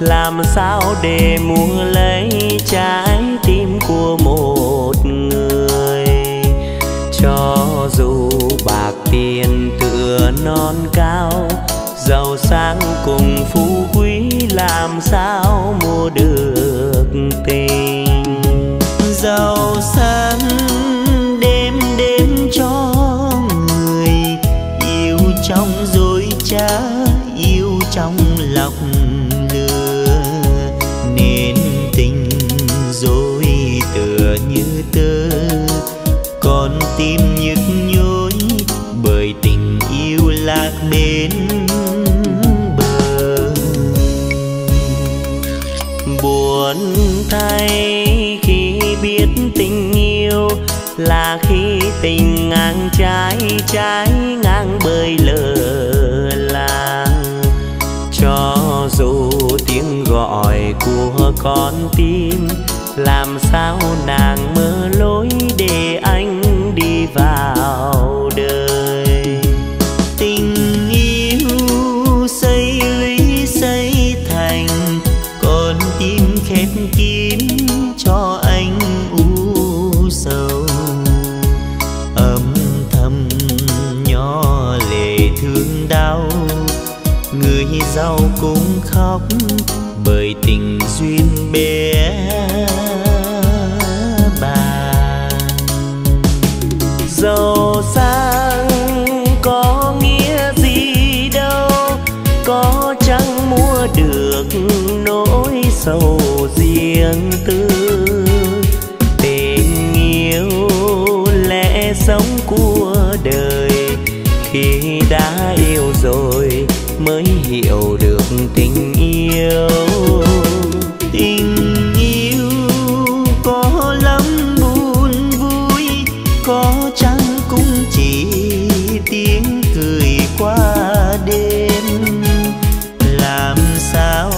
làm sao để mua lấy trái tim của một người. Cho dù bạc tiền tựa non cao, giàu sang cùng phú quý, làm sao mua được tình. Giàu sang đêm đêm cho người yêu trong dối trá, yêu trong lọc lừa, nên tình dối tựa như tơ, còn tim nhức nhối bởi tình yêu lạc bên bờ. Buồn thay khi biết tình yêu là khi tình ngang trái, trái ngang bơi lờ làng. Cho dù tiếng gọi của con tim, làm sao nàng mơ lối để anh đi vào đời. Tình yêu xây lũy xây thành, còn tim khép kín cho anh u sầu. Âm thầm nhỏ lệ thương đau, người giàu cũng khóc bởi tình duyên bé bà. Giàu sang có nghĩa gì đâu, có chẳng mua được nỗi sầu riêng tư. Tình yêu lẽ sống của đời, khi đã yêu rồi mới hiểu được tình yêu. Tình yêu có lắm buồn vui, có chăng cũng chỉ tiếng cười qua đêm. Làm sao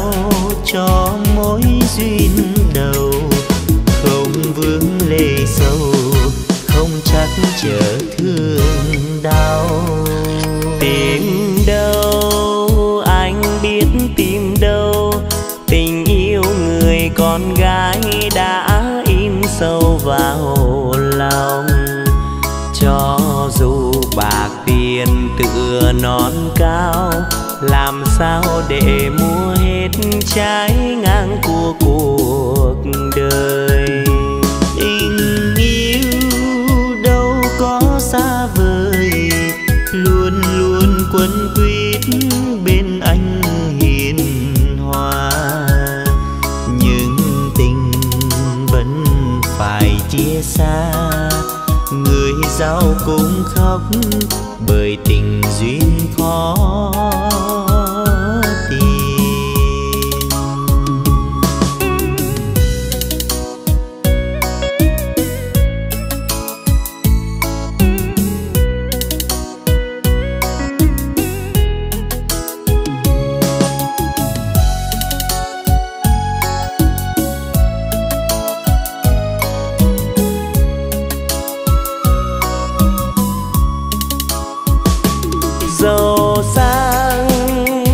cho mối duyên đầu không vướng lệ sâu, không chắc chở thương đau. Tìm đâu anh biết tìm đâu, tình yêu người con gái đã im sâu vào lòng. Cho dù bạc tiền tựa non cao, làm sao để mua hết trái ngang của cuộc đời. Tình yêu đâu có xa vời, luôn luôn quấn quýt bên anh hiền hòa. Nhưng tình vẫn phải chia xa, người giàu cũng khóc bởi tình duyên khó tìm. Giàu sang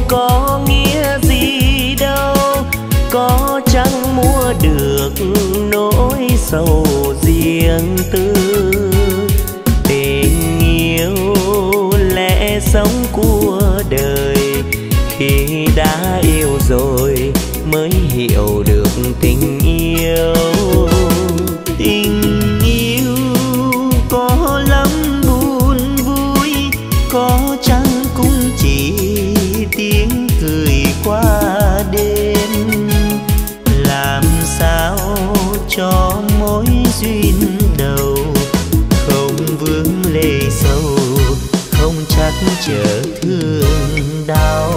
có nghĩa gì đâu, có chẳng mua được nỗi sầu riêng tư. Tình yêu lẽ sống của đời, khi đã yêu rồi mới hiểu được tình yêu. Tình yêu có lắm buồn vui, có chăng cũng chỉ tiếng cười qua đêm. Làm sao cho mối duyên đầu không vướng lệ sâu, không chắc chở thương đau.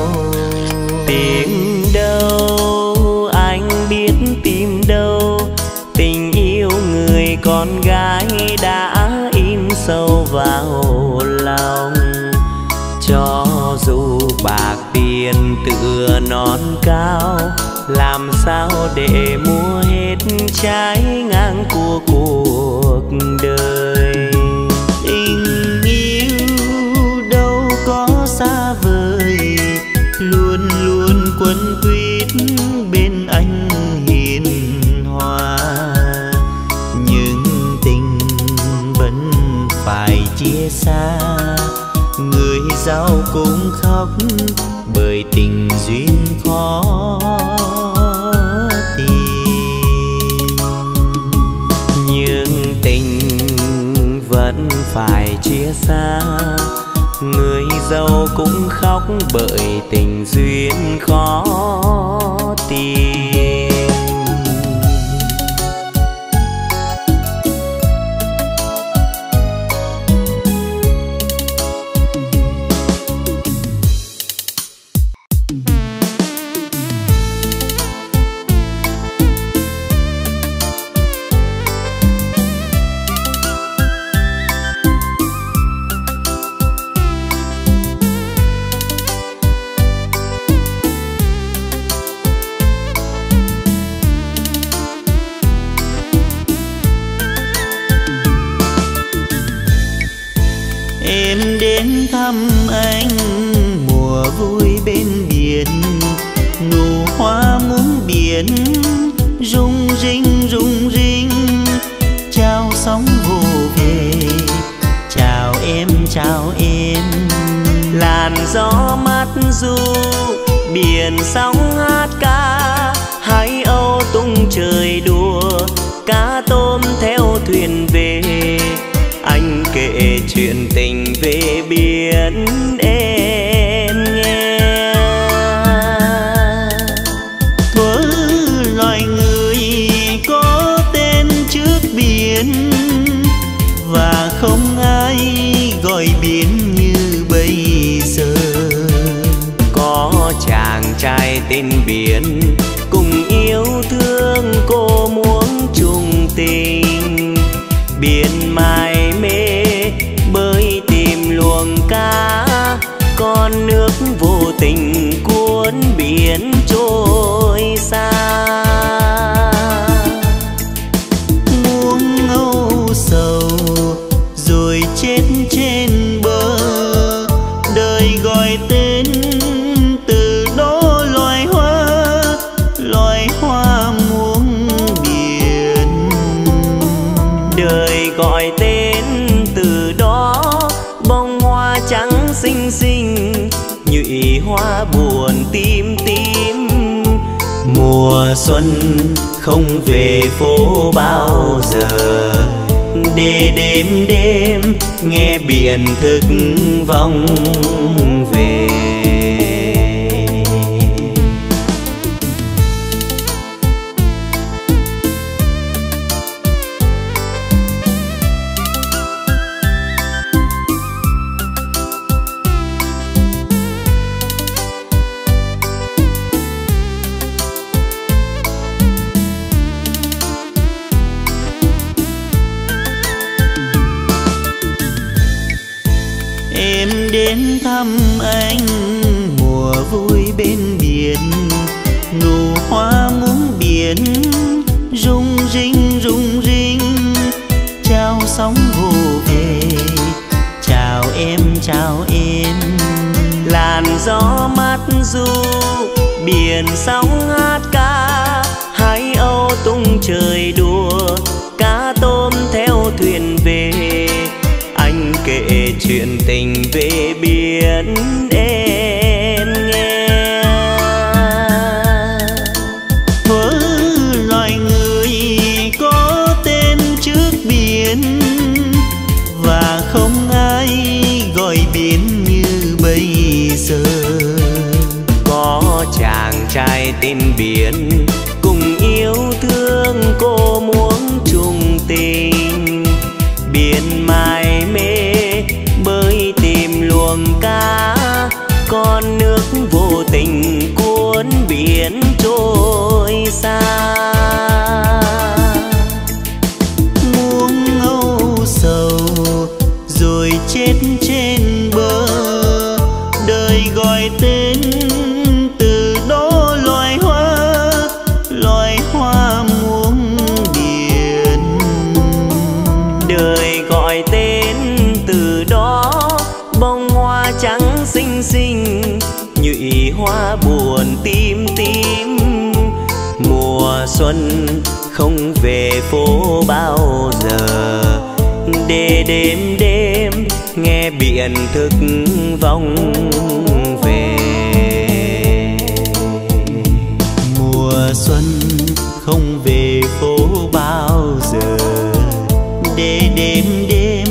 Tìm đâu anh biết tìm đâu, tình yêu người con gái đã im sâu vào lòng. Cho dù bạc tiền tựa non cao, làm sao để mua hết trái ngang của cuộc đời. Tình yêu đâu có xa vời, luôn luôn quấn quýt bên anh hiền hòa, nhưng tình vẫn phải chia xa. Người giao cũng khóc bởi tình duyên khó tìm, nhưng tình vẫn phải chia xa. Người giàu cũng khóc bởi tình duyên khó tìm. Em đến thăm anh mùa vui bên biển, nụ hoa muống biển rung rinh rung rinh. Chào sóng vỗ về, chào em, chào em. Làn gió mát du biển sóng hát ca, hải âu tung trời đùa, cá tôm theo thuyền về. Anh kể chuyện tình về biển em nghe. Với loài người có tên trước biển, và không ai gọi biển như bây giờ. Có chàng trai tên biển cùng yêu thương cô muốn chung tình. Biển mải mê bơi tìm luồng cá, con nước vô tình cuốn biển trôi xa. Muông âu sầu rồi chết trên bờ, đời gọi tên từ đó loài hoa muông biển. Đời gọi tên từ đó bông hoa trắng xinh xinh, nhụy hoa buồn tím tím. Mùa xuân không về phố bao giờ, để đêm đêm nghe biển thức vọng về. Em đến thăm anh mùa vui bên biển, nụ hoa muống biển rung rinh rung rinh. Chào sóng vỗ về, chào em, chào em. Làn gió mát du biển sóng hát ca, hải âu tung trời đùa, cá tôm theo thuyền về. Anh kể chuyện tình về biển em nghe. Với loài người có tên trước biển, và không ai gọi biển như bây giờ. Có chàng trai tên biển cùng yêu thương cô muốn chung tình. Biển mải mê bơi tìm luồng cá, con nước vô tình cuốn biển trôi xa. Muông âu sầu rồi chết trên bờ, đời gọi tên từ đó loài hoa muống biển. Đời gọi tên từ đó bông hoa trắng xinh xinh, nhụy hoa buồn tím tím. xuân không về phố bao giờ, để đêm đêm nghe biển thức vong về. Mùa xuân không về phố bao giờ, để đêm đêm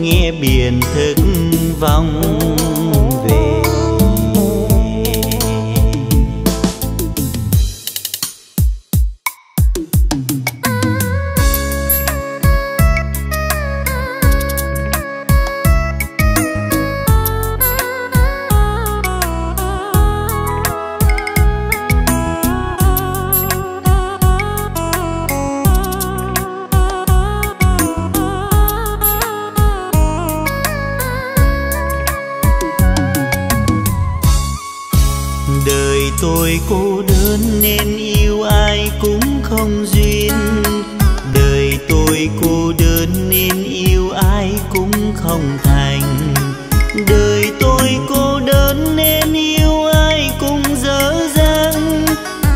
nghe biển thức vong về. Tôi cô đơn nên yêu ai cũng không duyên, đời tôi cô đơn nên yêu ai cũng không thành, đời tôi cô đơn nên yêu ai cũng dở dang,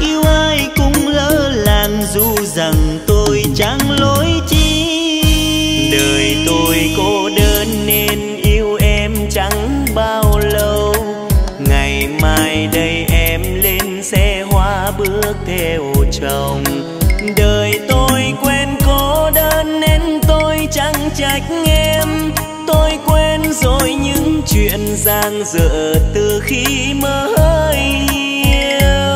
yêu ai cũng lỡ làng dù rằng tôi chẳng lỗi chi. Đời tôi cô đơn nên yêu em chẳng bao lâu, ngày mai đây xe hoa bước theo chồng. Đời tôi quen cô đơn nên tôi chẳng trách em, tôi quen rồi những chuyện dang dở từ khi mới yêu.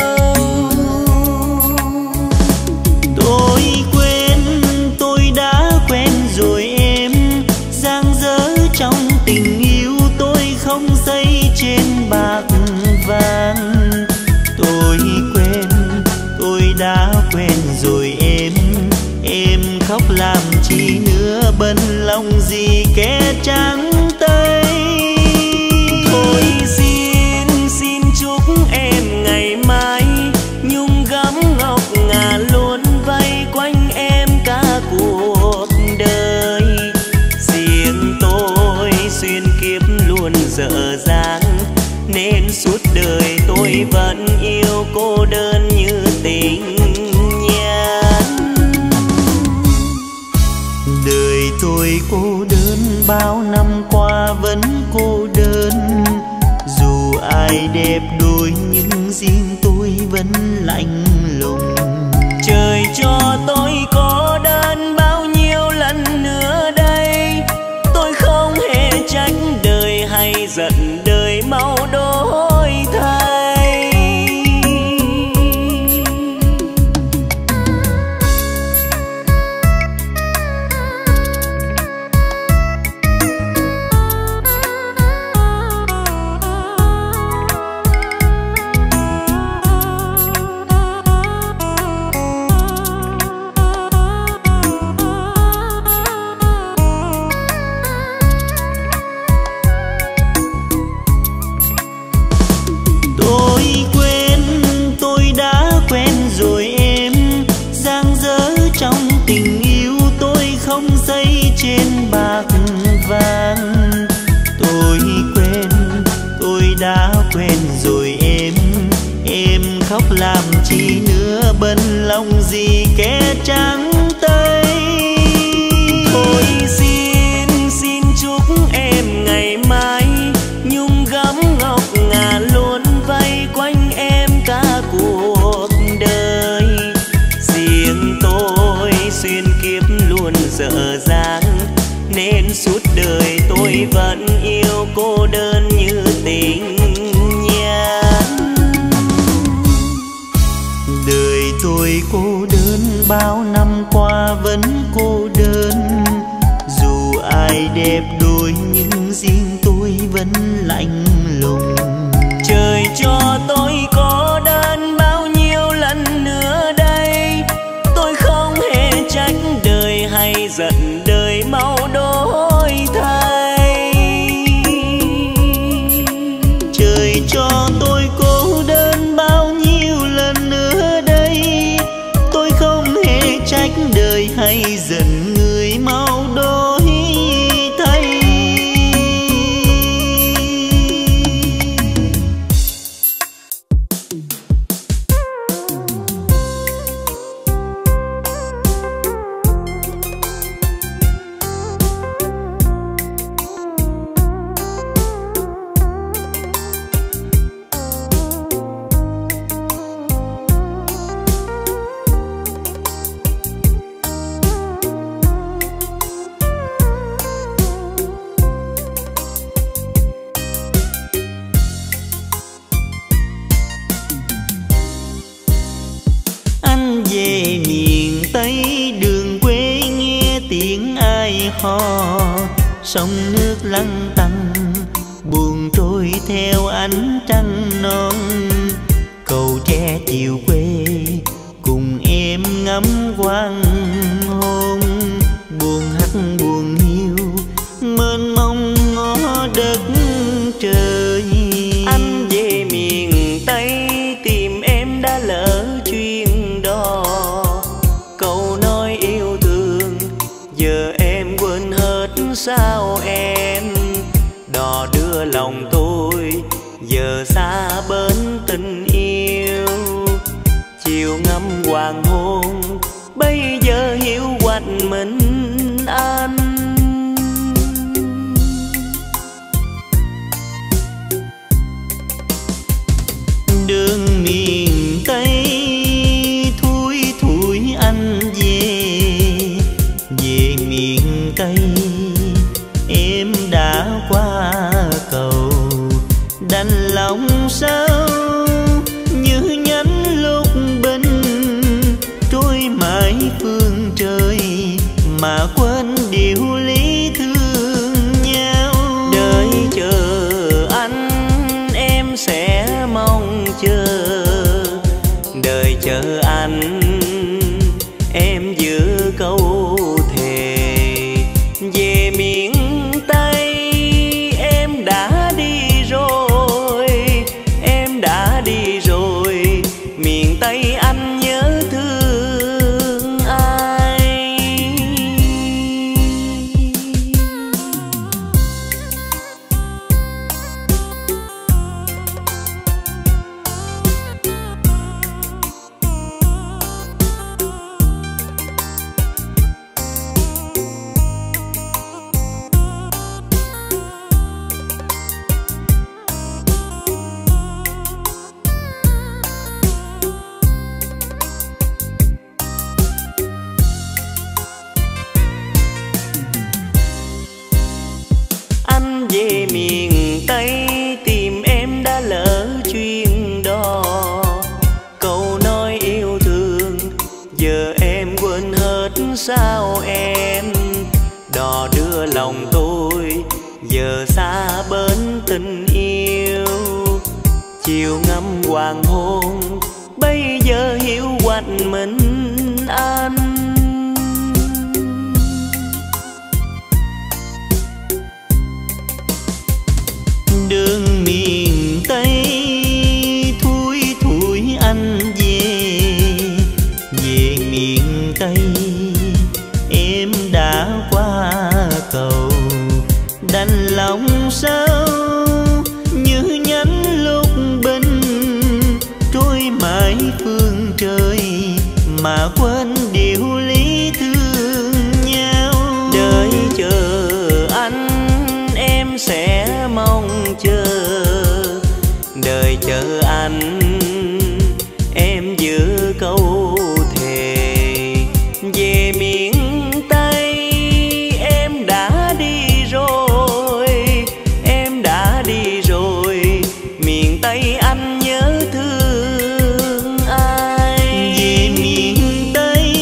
Tôi quên, tôi đã quen rồi em, dang dở trong tình yêu tôi không xây trên bạc vàng. Đã quen rồi em khóc làm chi nữa, bên lòng gì kẻ trắng tay. Thôi xin chúc em ngày mai nhung gấm ngọc ngà luôn vây quanh em cả cuộc đời, riêng tôi xuyên kiếp luôn dở dang nên suốt đời tôi vẫn yêu cô đơn như tình nhắn. Đời tôi cô đơn bao năm qua vẫn cô đơn, dù ai đẹp đôi nhưng riêng tôi vẫn lạnh lùng. Trời cho tôi cô đơn bao nhiêu lần nữa đây, tôi không hề trách đời hay giận đời mau đổi thay. Khóc làm chi nữa, bên lòng gì kẻ trắng tay. Thôi xin chúc em ngày mai nhung gấm ngọc ngà luôn vây quanh em cả cuộc đời, riêng tôi xuyên kiếp luôn dở dang nên suốt đời tôi vẫn yêu cô đơn như tình. Đời cô đơn bao năm qua vẫn cô đơn, dù ai đẹp đôi nhưng riêng tôi vẫn lạnh lùng. Trời cho tôi cô đơn bao nhiêu lần nữa đây, tôi không hề trách đời hay giận đời mau đổi thay. Trời cho tôi cô đơn bao nhiêu lần nữa đây, tôi không hề trách đời hay giận người mau đổi thay. về miền Tây đường quê nghe tiếng ai ho, sông nước lăn tăn buồn trôi theo ánh trăng non. Cầu tre chiều quê cùng em ngắm hoàng hôn, buồn hắt buồn hiu mênh mông ngó đất trời. Anh về miền Tây tìm em đã lỡ chuyến đó, câu nói yêu thương giờ em quên hết sao em. Đò đưa lòng tôi giờ xa bến tình yêu, chiều ngắm hoàng hôn bây giờ hiểu quạnh mình anh. Đường miền Tây thui thủi anh về, về miền Tây em đã qua cầu. Đành lòng sâu như nhánh lúc bình, trôi mãi phương trời mà quên điều lý thương nhau. Đợi chờ anh em sẽ mong chờ, đợi chờ anh em giữ câu thề. Về miền Tây em đã đi rồi, em đã đi rồi, miền Tây anh nhớ thương ai? Về miền Tây tìm em đã lỡ chuyến đó, câu nói yêu thương giờ em quên hết sao em. Đò đưa lòng tôi giờ xa bến tình yêu, chiều ngắm hoàng hôn bây giờ hiểu quạnh mình anh. Đường miền Tây thui thủi anh về, về miền Tây em đã qua cầu. Đành lòng sao như nhánh lúc bình, trôi mãi phương trời mà quên điều lý thương nhau. Đợi chờ anh em sẽ mong chờ, đợi chờ anh em giữ câu thề. Về miền Tây em đã đi rồi, em đã đi rồi, miền Tây anh nhớ thương ai? Về miền Tây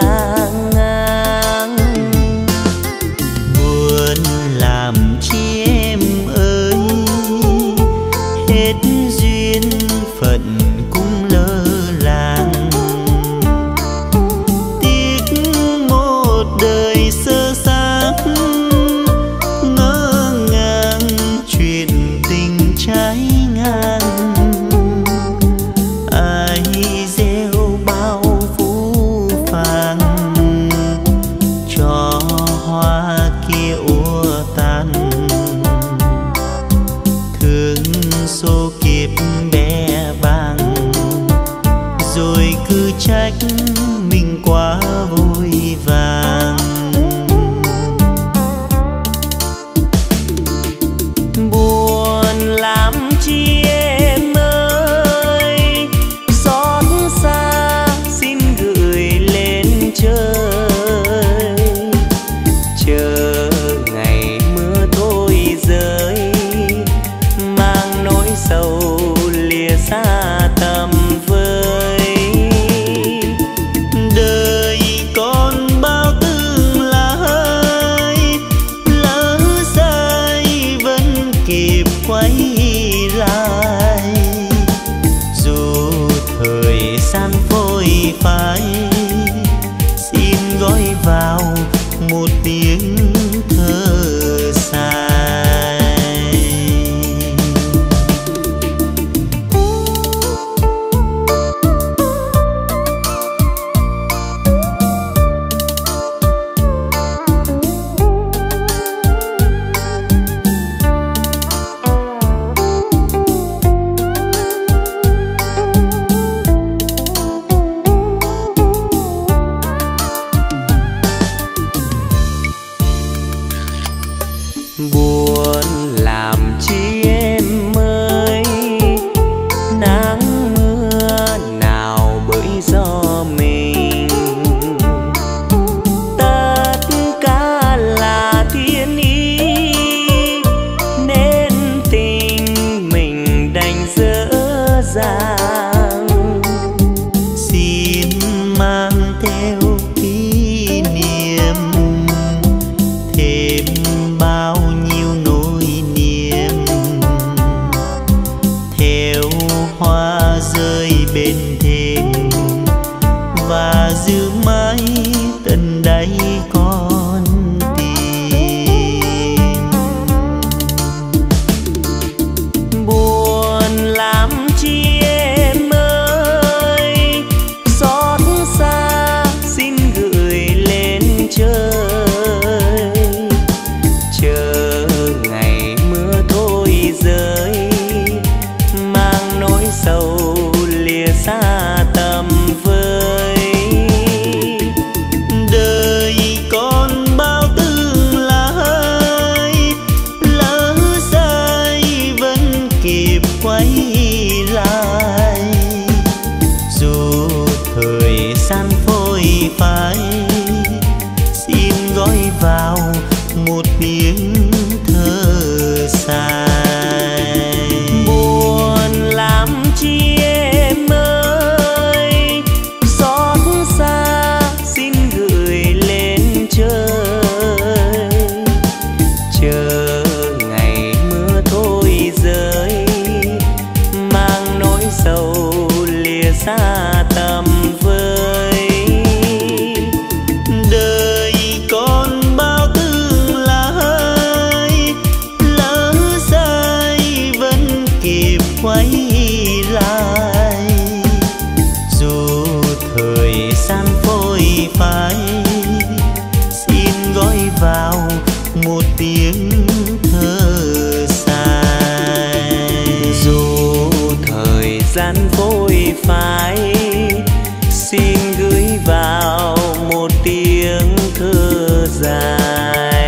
sang ngang. Buồn làm chi em ơi, hết duyên phận cũng lỡ làng. Tiếc một đời sơ xác, ngỡ ngàng chuyện tình trái ngang. Ai gieo bao phú phàng, cho hoa kia úa tàn. Thương số kiếp bé bàng, rồi cứ trách mình quá vội vàng. Buồn lắm chi em ơi, xót xa xin gửi lên trời. Chờ ngày mưa thôi rơi, mang nỗi sầu lìa xa tầm vơi. Đời còn bao tương lai, lỡ sai vẫn kịp quay lại. Dù thời gian phôi phai, xin gói vào một tiếng thơ xa. Buồn làm chi em ơi, nắng mưa nào bởi gió mình. Tất cả là thiên ý, nên tình mình đành dỡ dàng. Xin mang theo kỷ niệm, thêm bao hoa rơi bên thềm, và giữ mãi tận đáy con tim. Buồn lắm chi em ơi, xót xa xin gửi lên trời. Chờ ngày mưa thôi rơi, sầu lìa xa tầm vơi. Đời còn bao tương lai, lỡ sai vẫn kịp quay lại. Dù thời gian phôi phai, xin gói vào một tiếng thơ xa. Xa tầm vơi, đời còn bao tương lai, lỡ sai vẫn kịp quay lại. Dù thời gian phôi phai, xin gói vào một tiếng thơ xa. Dù thời gian phôi phai, xin gửi vào một tiếng thơ dài.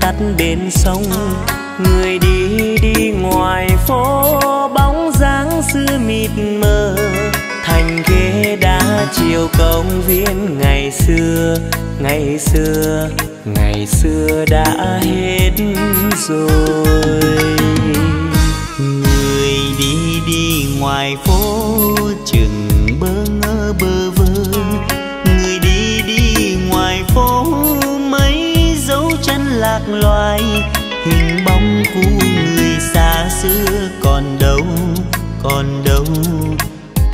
tắt bên sông, người đi đi ngoài phố bóng dáng xưa mịt mờ, thành ghế đá chiều công viên ngày xưa, ngày xưa, ngày xưa đã hết rồi. Người đi đi ngoài phố chừng bơ ngơ bơ vơ, người đi đi ngoài phố mấy dấu chân lạc loài, hình bóng của người xa xưa còn đâu, còn đâu,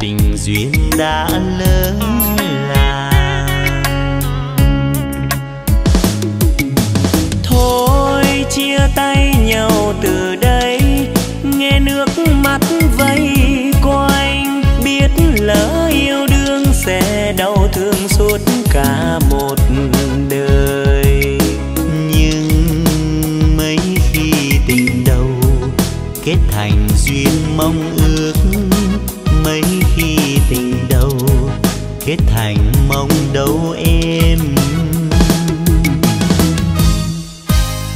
tình duyên đã lỡ là. Thôi chia tay nhau từ đây, nghe nước mắt vây quanh, biết lỡ yêu đương sẽ đau thương suốt cả một đời. Nhưng mấy khi tình đầu kết thành duyên mong ước, mấy khi tình đầu kết thành mong đâu em.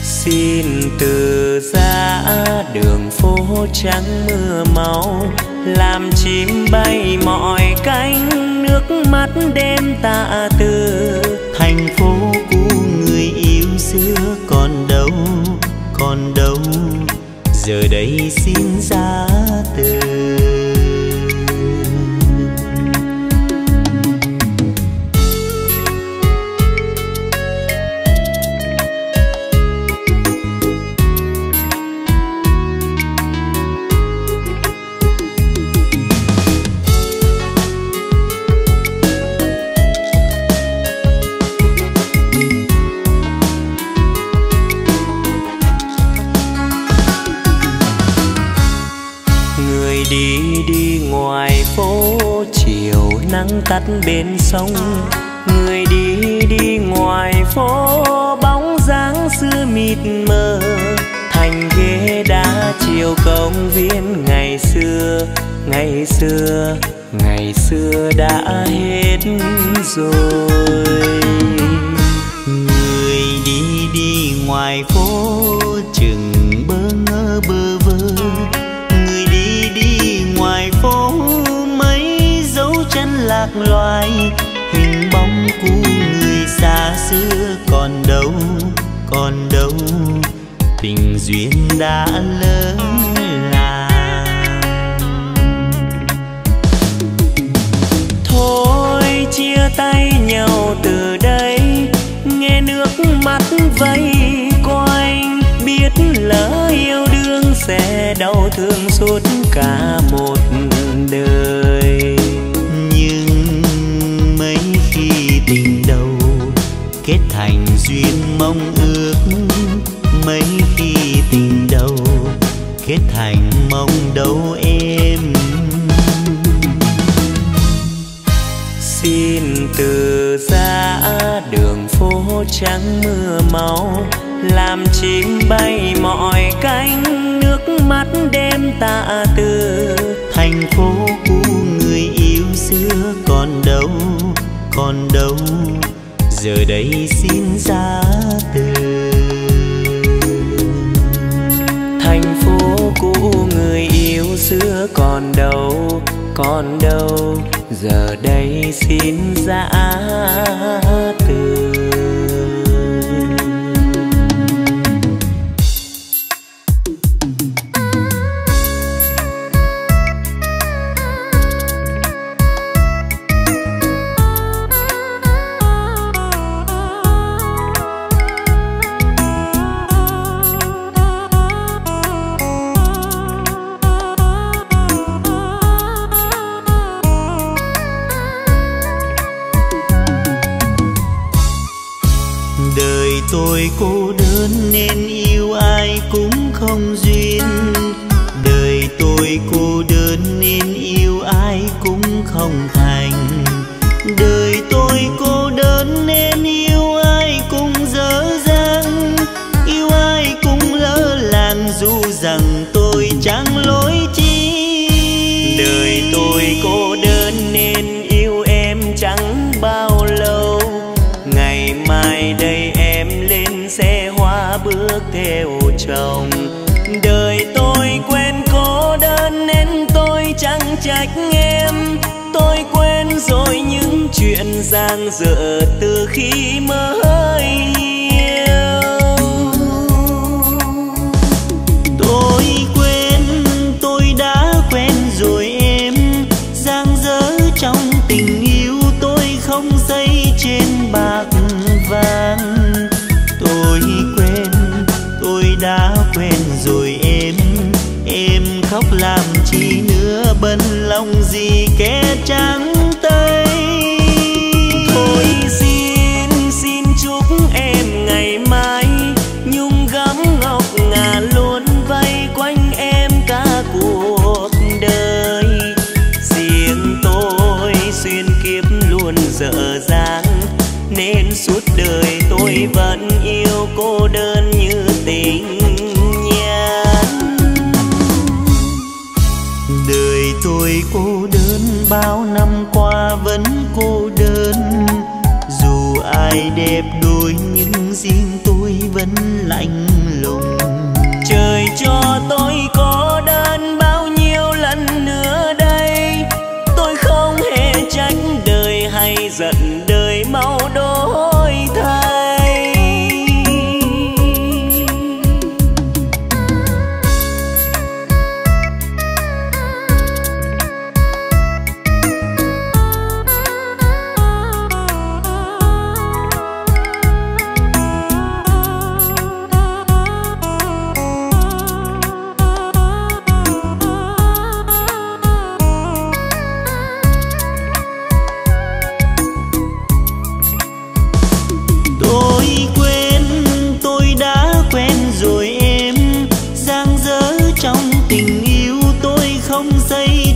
Xin từ giã đường phố trắng mưa máu, làm chim bay mọi cánh nước mắt đêm tạ từ, thành phố của người yêu xưa còn đâu, còn đâu, giờ đây xin giã từ. Tắt bên sông, người đi đi ngoài phố bóng dáng xưa mịt mờ, thành ghế đá chiều công viên ngày xưa, ngày xưa, ngày xưa đã hết rồi. Người đi đi ngoài phố chừng bơ ngơ bơ vơ, người đi đi ngoài phố chân lạc loài, hình bóng của người xa xưa còn đâu, còn đâu, tình duyên đã lỡ là. Thôi chia tay nhau từ đây, nghe nước mắt vây quanh, biết lỡ yêu đương sẽ đau thương suốt cả một đời. Tình đầu kết thành duyên mong ước, mấy khi tình đầu kết thành mong đâu em. Xin từ giã đường phố trắng mưa máu, làm chim bay mọi cánh nước mắt đêm tạ từ, thành phố của người yêu xưa còn đâu, còn đâu, giờ đây xin giã từ. Thành phố cũ người yêu xưa còn đâu, còn đâu, giờ đây xin giã từ. Tôi cô đơn nên yêu ai cũng không duyên, đời tôi cô đơn nên yêu ai cũng không thành, đời tôi cô đơn nên yêu ai cũng dở dang, yêu ai cũng lỡ làng dù rằng tôi chẳng lối chi. Đời tôi cô đơn nên yêu em chẳng bao lâu, ngày mai đây em lên xe hoa bướm em, tôi quên rồi những chuyện dang dở từ khi mới yêu. Tôi quên, tôi đã quên rồi em, dang dở trong tình yêu tôi không xây trên bạc vàng. Tôi quên, tôi đã quên rồi em khóc làm chi nữa, bên lòng gì kẻ trắng tay. Thôi xin chúc em ngày mai nhung gấm ngọc ngà luôn vây quanh em cả cuộc đời. Riêng tôi xuyên kiếp luôn dở dang, nên suốt đời tôi vẫn yêu cô đơn như tình. Đời tôi cô đơn bao năm qua vẫn cô đơn, dù ai đẹp đôi nhưng riêng tôi vẫn lạnh lùng. Trời cho tôi cô đơn bao nhiêu lần nữa đây, tôi không hề trách đời hay giận đời mau đổi thay.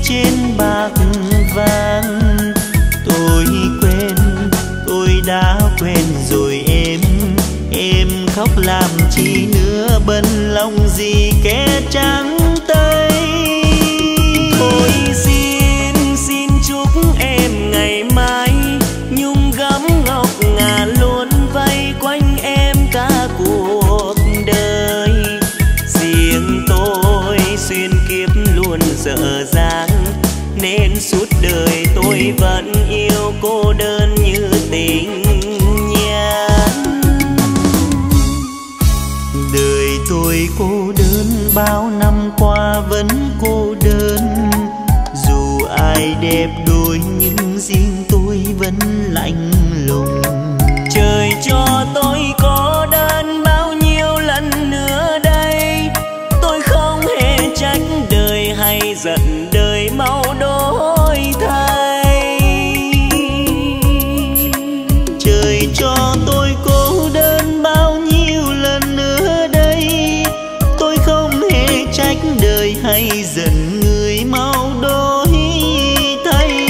Trên bạc vàng tôi quên, tôi đã quên rồi em khóc làm chi nữa, bên lòng gì kẻ trắng tay. Thôi xin chúc em ngày mai nhung gấm ngọc ngà luôn vây quanh em cả cuộc đời. Riêng tôi xuyên kiếp luôn dở dang, nên suốt đời tôi vẫn yêu cô đơn như tình nhang. Đời tôi cô đơn bao năm qua vẫn cô đơn, dù ai đẹp đôi nhưng riêng tôi vẫn lạnh lùng. Trời cho tôi cô đơn bao nhiêu lần nữa đây, tôi không hề trách đời hay giận đời mau đổi thay. Trời cho tôi cô đơn bao nhiêu lần nữa đây, tôi không hề trách đời hay giận người mau đổi thay.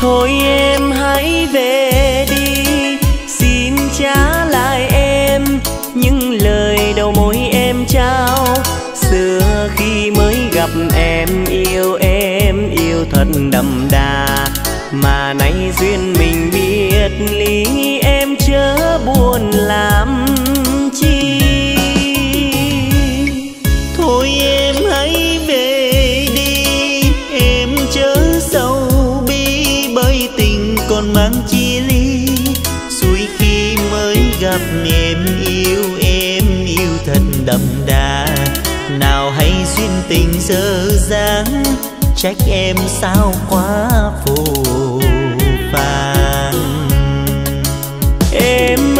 Thôi em hãy về đi, xin trả lại em những lời đầu môi em trao. Xưa khi mới gặp em yêu thật đậm đà, mà nay duyên mình biết lý, em chớ buồn làm chi. Thôi em hãy về đi, em chớ sầu tình còn mang chia ly. Suối khi mới gặp em yêu thật đậm đà, nào hay duyên tình dở dang, trách em sao quá phù phàng. Em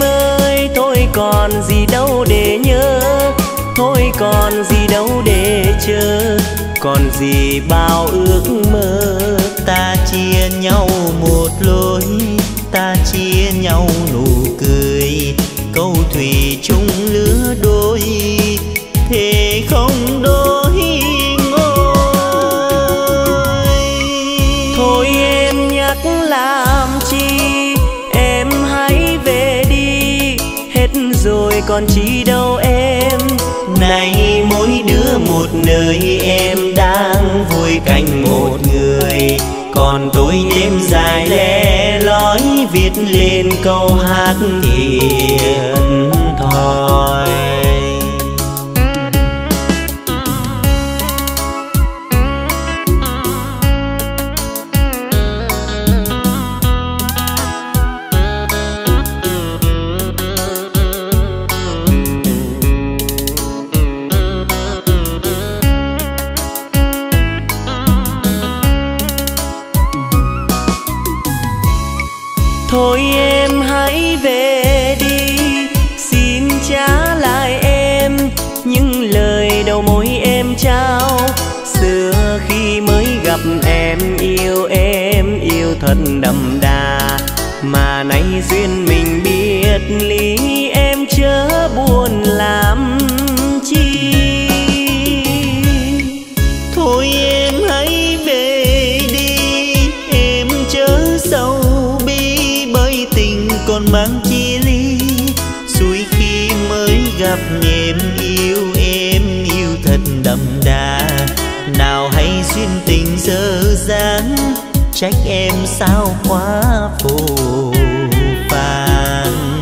ơi, thôi còn gì đâu để nhớ, thôi còn gì đâu để chờ, còn gì bao ước mơ. Ta chia nhau một lối, ta chia nhau nụ cười, câu thủy chung lứa đôi, thế không đôi ngôi. nhắc làm chi, em hãy về đi, hết rồi còn chi đâu em. Nay mỗi đứa một nơi, em đang vui cạnh một người, còn tôi đêm dài lẻ loi viết lên câu hát thiền thòi. Thôi em hãy về đi, xin trả lại em những lời đầu môi em trao. Xưa khi mới gặp em yêu thật đậm đà, mà nay duyên mình biết lý, em chớ buồn làm chi. Thôi em hãy về đi, em chớ sầu còn mang chia ly. Suối khi mới gặp em yêu thật đậm đà, nào hay duyên tình dở dáng, trách em sao quá phù phàng.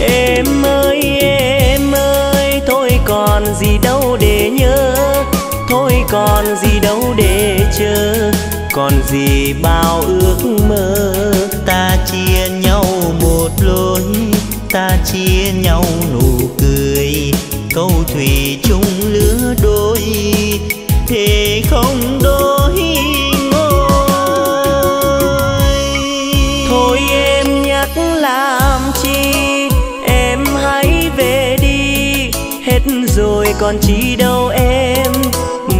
Em ơi, thôi còn gì đâu để nhớ, thôi còn gì đâu để chờ, còn gì bao ước mơ. Ta chia nhau một lối, ta chia nhau nụ cười, câu thủy chung lứa đôi, thế không đôi ngôi. Thôi em nhắc làm chi, em hãy về đi, hết rồi còn chi đâu em.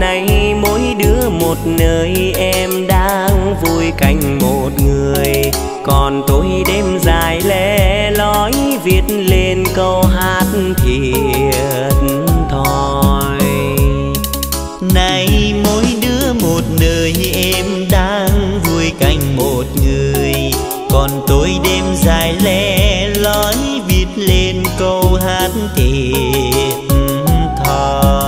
Nay mỗi đứa một nơi, em đang vui cạnh một người, còn tôi đêm dài lẻ loi viết lên câu hát thiệt thòi. Nay mỗi đứa một nơi, em đang vui cạnh một người, còn tôi đêm dài lẻ loi viết lên câu hát thiệt thòi.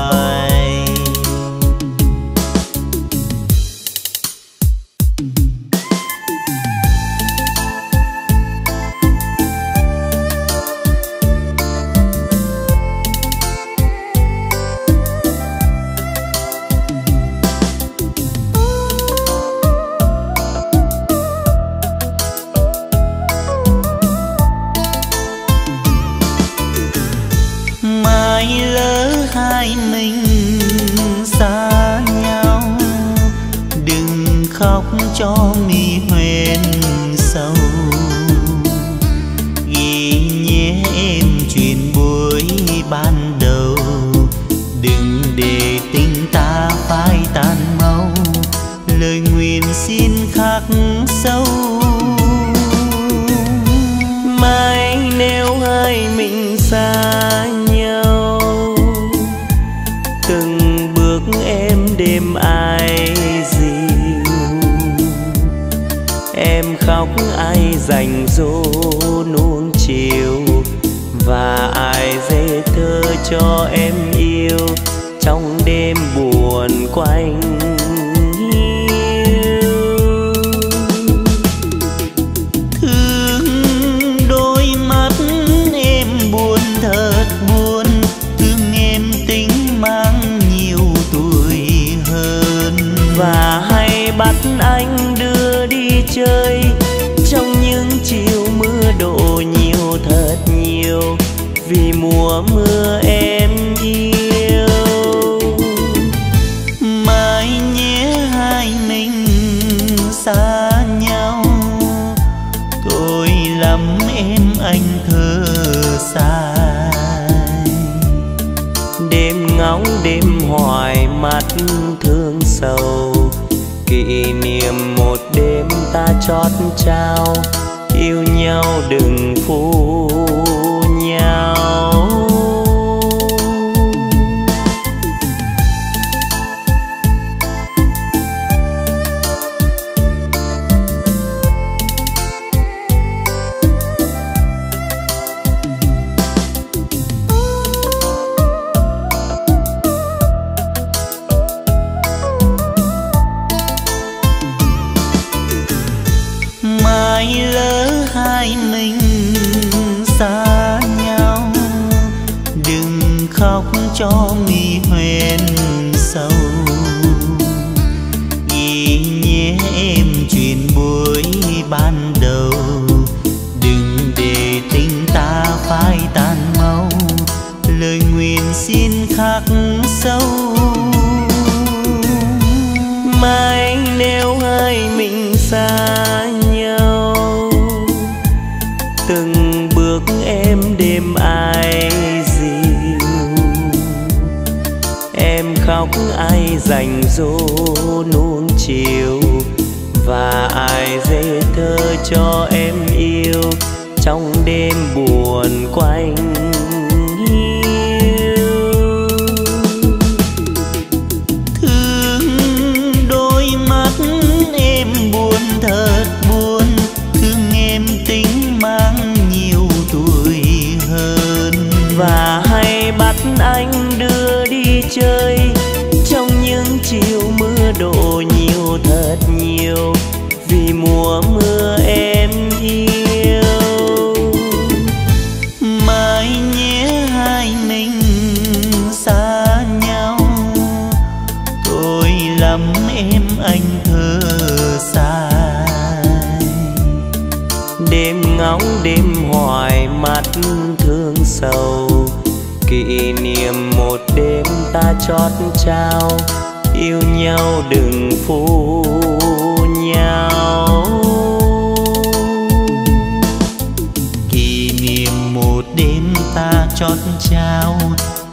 Cho mi huyền sâu ghi nhé em chuyện buổi ban đầu, đừng để tình ta phai tan mau, lời nguyện xin khắc sâu. Mai nếu hai mình xa nhau, từng bước em đêm ai khóc ai rảnh rô nuông chiều, và ai dễ thơ cho em yêu trong đêm buồn quanh hiu. Thương đôi mắt em buồn thật buồn, thương em tính mang nhiều tuổi hơn, và hay bắt anh đưa đi chơi trong những chiều mưa đổ nhiều thật nhiều, vì mùa mưa em yêu. Mai nhé hai mình xa nhau, tôi lắm em anh thơ sai, đêm ngóng đêm hoài mắt thương sầu, kỷ niệm một đêm ta chót trao, yêu nhau đừng phụ nhau. cho mi huyền sâu. Ý nhé em chuyện buổi ban đầu, đừng để tình ta phai tan mau, lời nguyện xin khắc sâu. Mai nếu hai mình xa nhau, từng bước em đêm ai dịu, em khóc ai rảnh rô nuông chiều, và ai dễ thơ cho em yêu trong đêm buồn quanh hiu. Thương đôi mắt em buồn thật buồn, thương em tính mang nhiều tuổi hơn, và hay bắt anh đưa đi chơi trong những chiều mưa đổ nhiều thật nhiều, vì mùa mưa em yêu. Mai nhé hai mình xa nhau, thôi lắm em anh thơ sai, đêm ngóng đêm hoài mặt thương sầu, kỷ niệm một đêm ta chót trao, yêu nhau đừng phụ nhau. Kỷ niệm một đêm ta chót trao,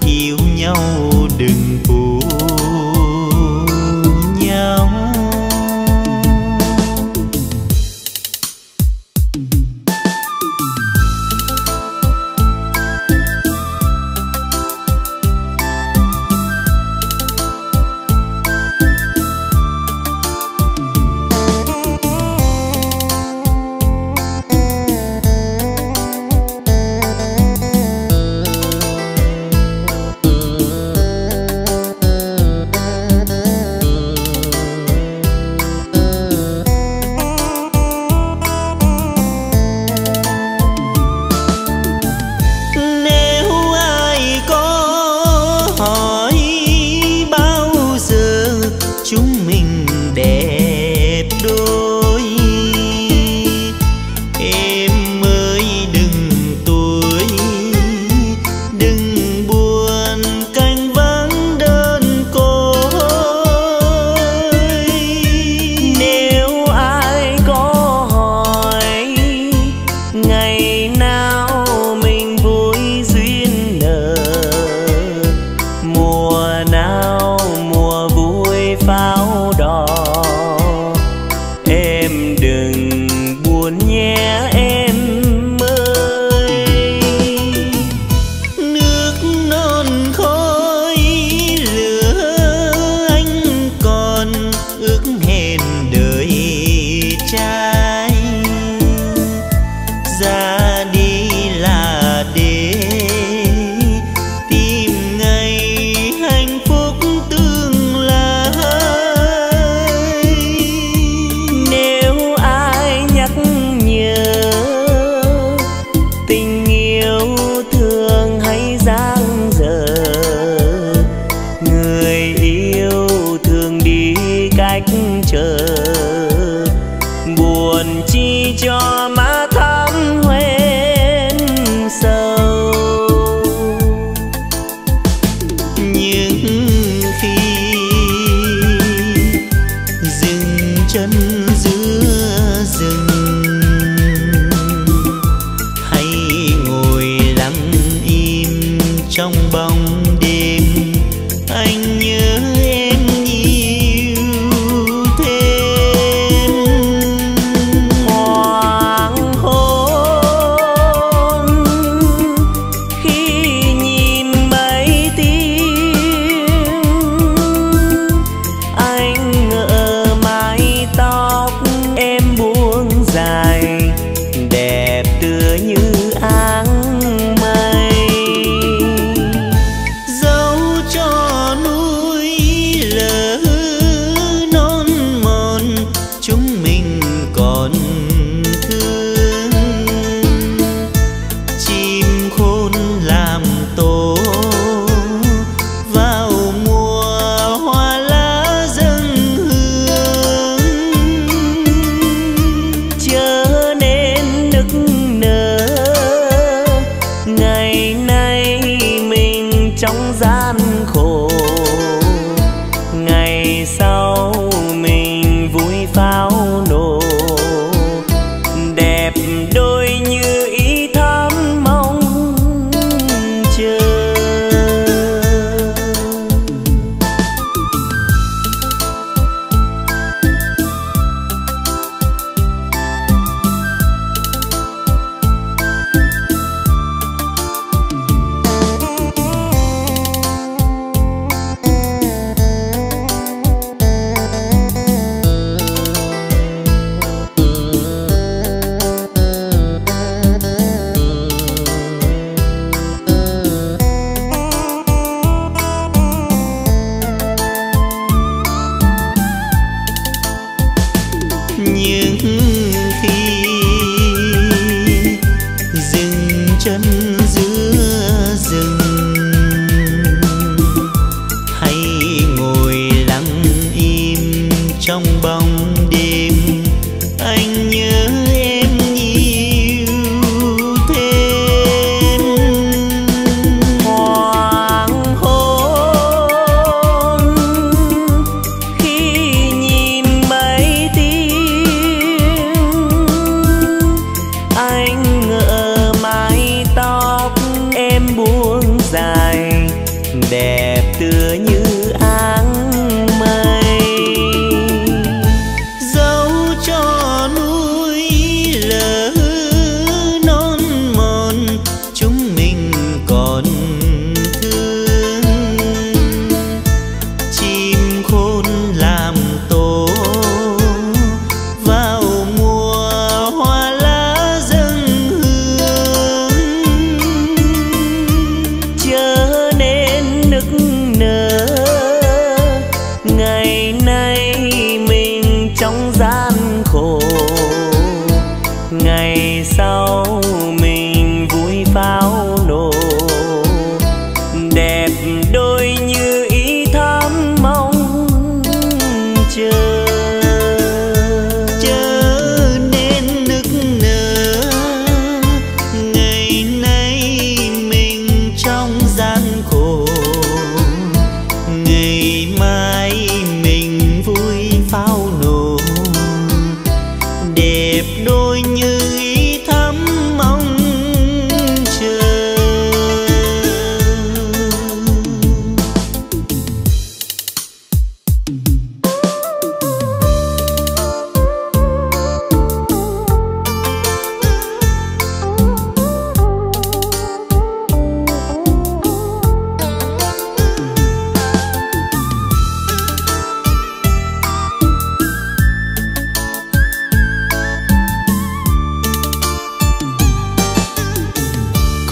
yêu nhau đừng phụ nhau. pháo nổ đẹp đôi như ý thắm mong chờ.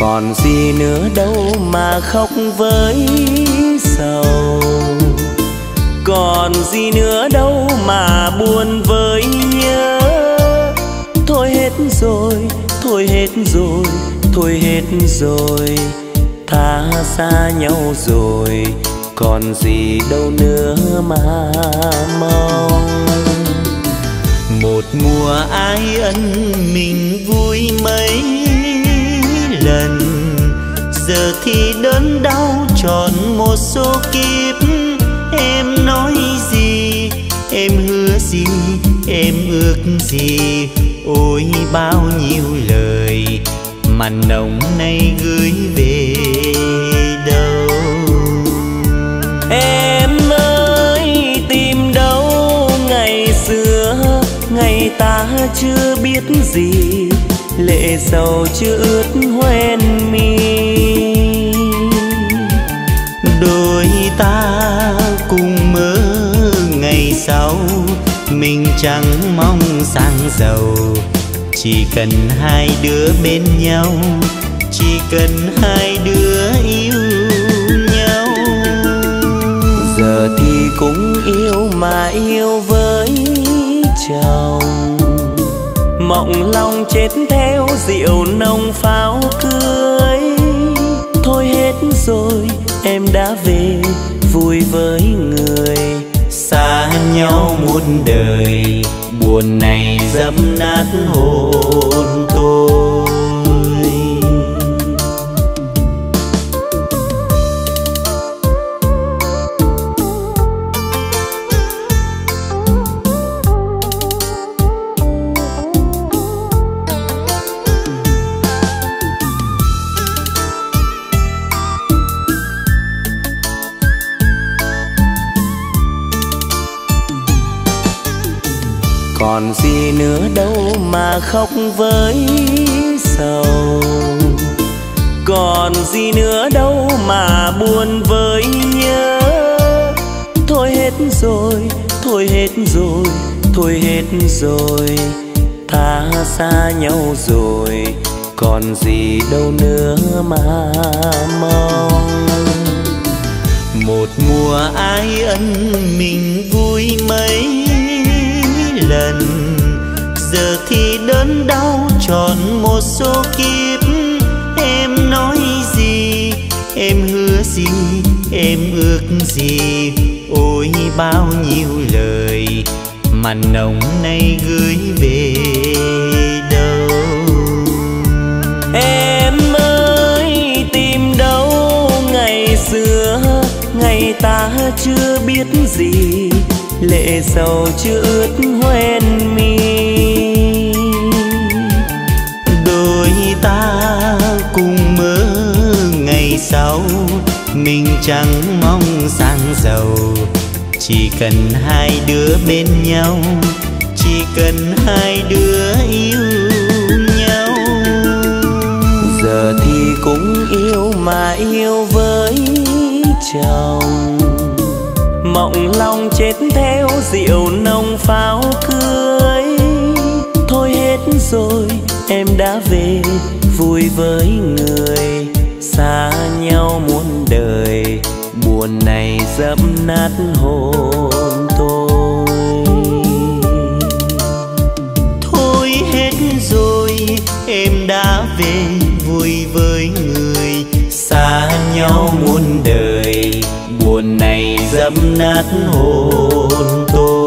Còn gì nữa đâu mà khóc với sầu, còn gì nữa đâu mà buồn với nhớ. Thôi hết rồi, thôi hết rồi, thôi hết rồi, tha xa nhau rồi, còn gì đâu nữa mà mong. Một mùa ái ân mình vui mấy lần, giờ thì đớn đau tròn một số kiếp. Em nói gì, em hứa gì, em ước gì, ôi bao nhiêu lời mà nồng nay gửi về đâu. Em ơi tìm đâu ngày xưa, ngày ta chưa biết gì, lệ sầu chưa ướt hoen mi. Đôi ta cùng mơ ngày sau, mình chẳng mong sang giàu, chỉ cần hai đứa bên nhau, chỉ cần hai đứa yêu nhau. Giờ thì cũng yêu mà yêu với chồng, mộng lòng chết theo rượu nồng pháo cưới. Thôi hết rồi em đã về vui với người, xa nhau muôn đời buồn này dẫm nát hồn tôi. còn gì nữa đâu mà khóc với sầu, còn gì nữa đâu mà buồn với nhớ. Thôi hết rồi, thôi hết rồi, thôi hết rồi, ta xa nhau rồi, còn gì đâu nữa mà mong. Một mùa ái ân mình vui mấy lần, giờ thì đớn đau tròn một số kiếp. Em nói gì, em hứa gì, em ước gì, ôi bao nhiêu lời mà nồng nay gửi về đâu. Em ơi tìm đâu ngày xưa, ngày ta chưa biết gì, lệ sầu chưa ướt hoen mi. Đôi ta cùng mơ ngày sau, mình chẳng mong sang giàu, chỉ cần hai đứa bên nhau, chỉ cần hai đứa yêu nhau. Giờ thì cũng yêu mà yêu với chồng, mộng lòng chết theo rượu nồng pháo cưới. Thôi hết rồi em đã về vui với người, xa nhau muôn đời buồn này dẫm nát hồn tôi. Thôi hết rồi em đã về vui với người, xa nhau muôn đời buồn này dẫm nát hồn tôi.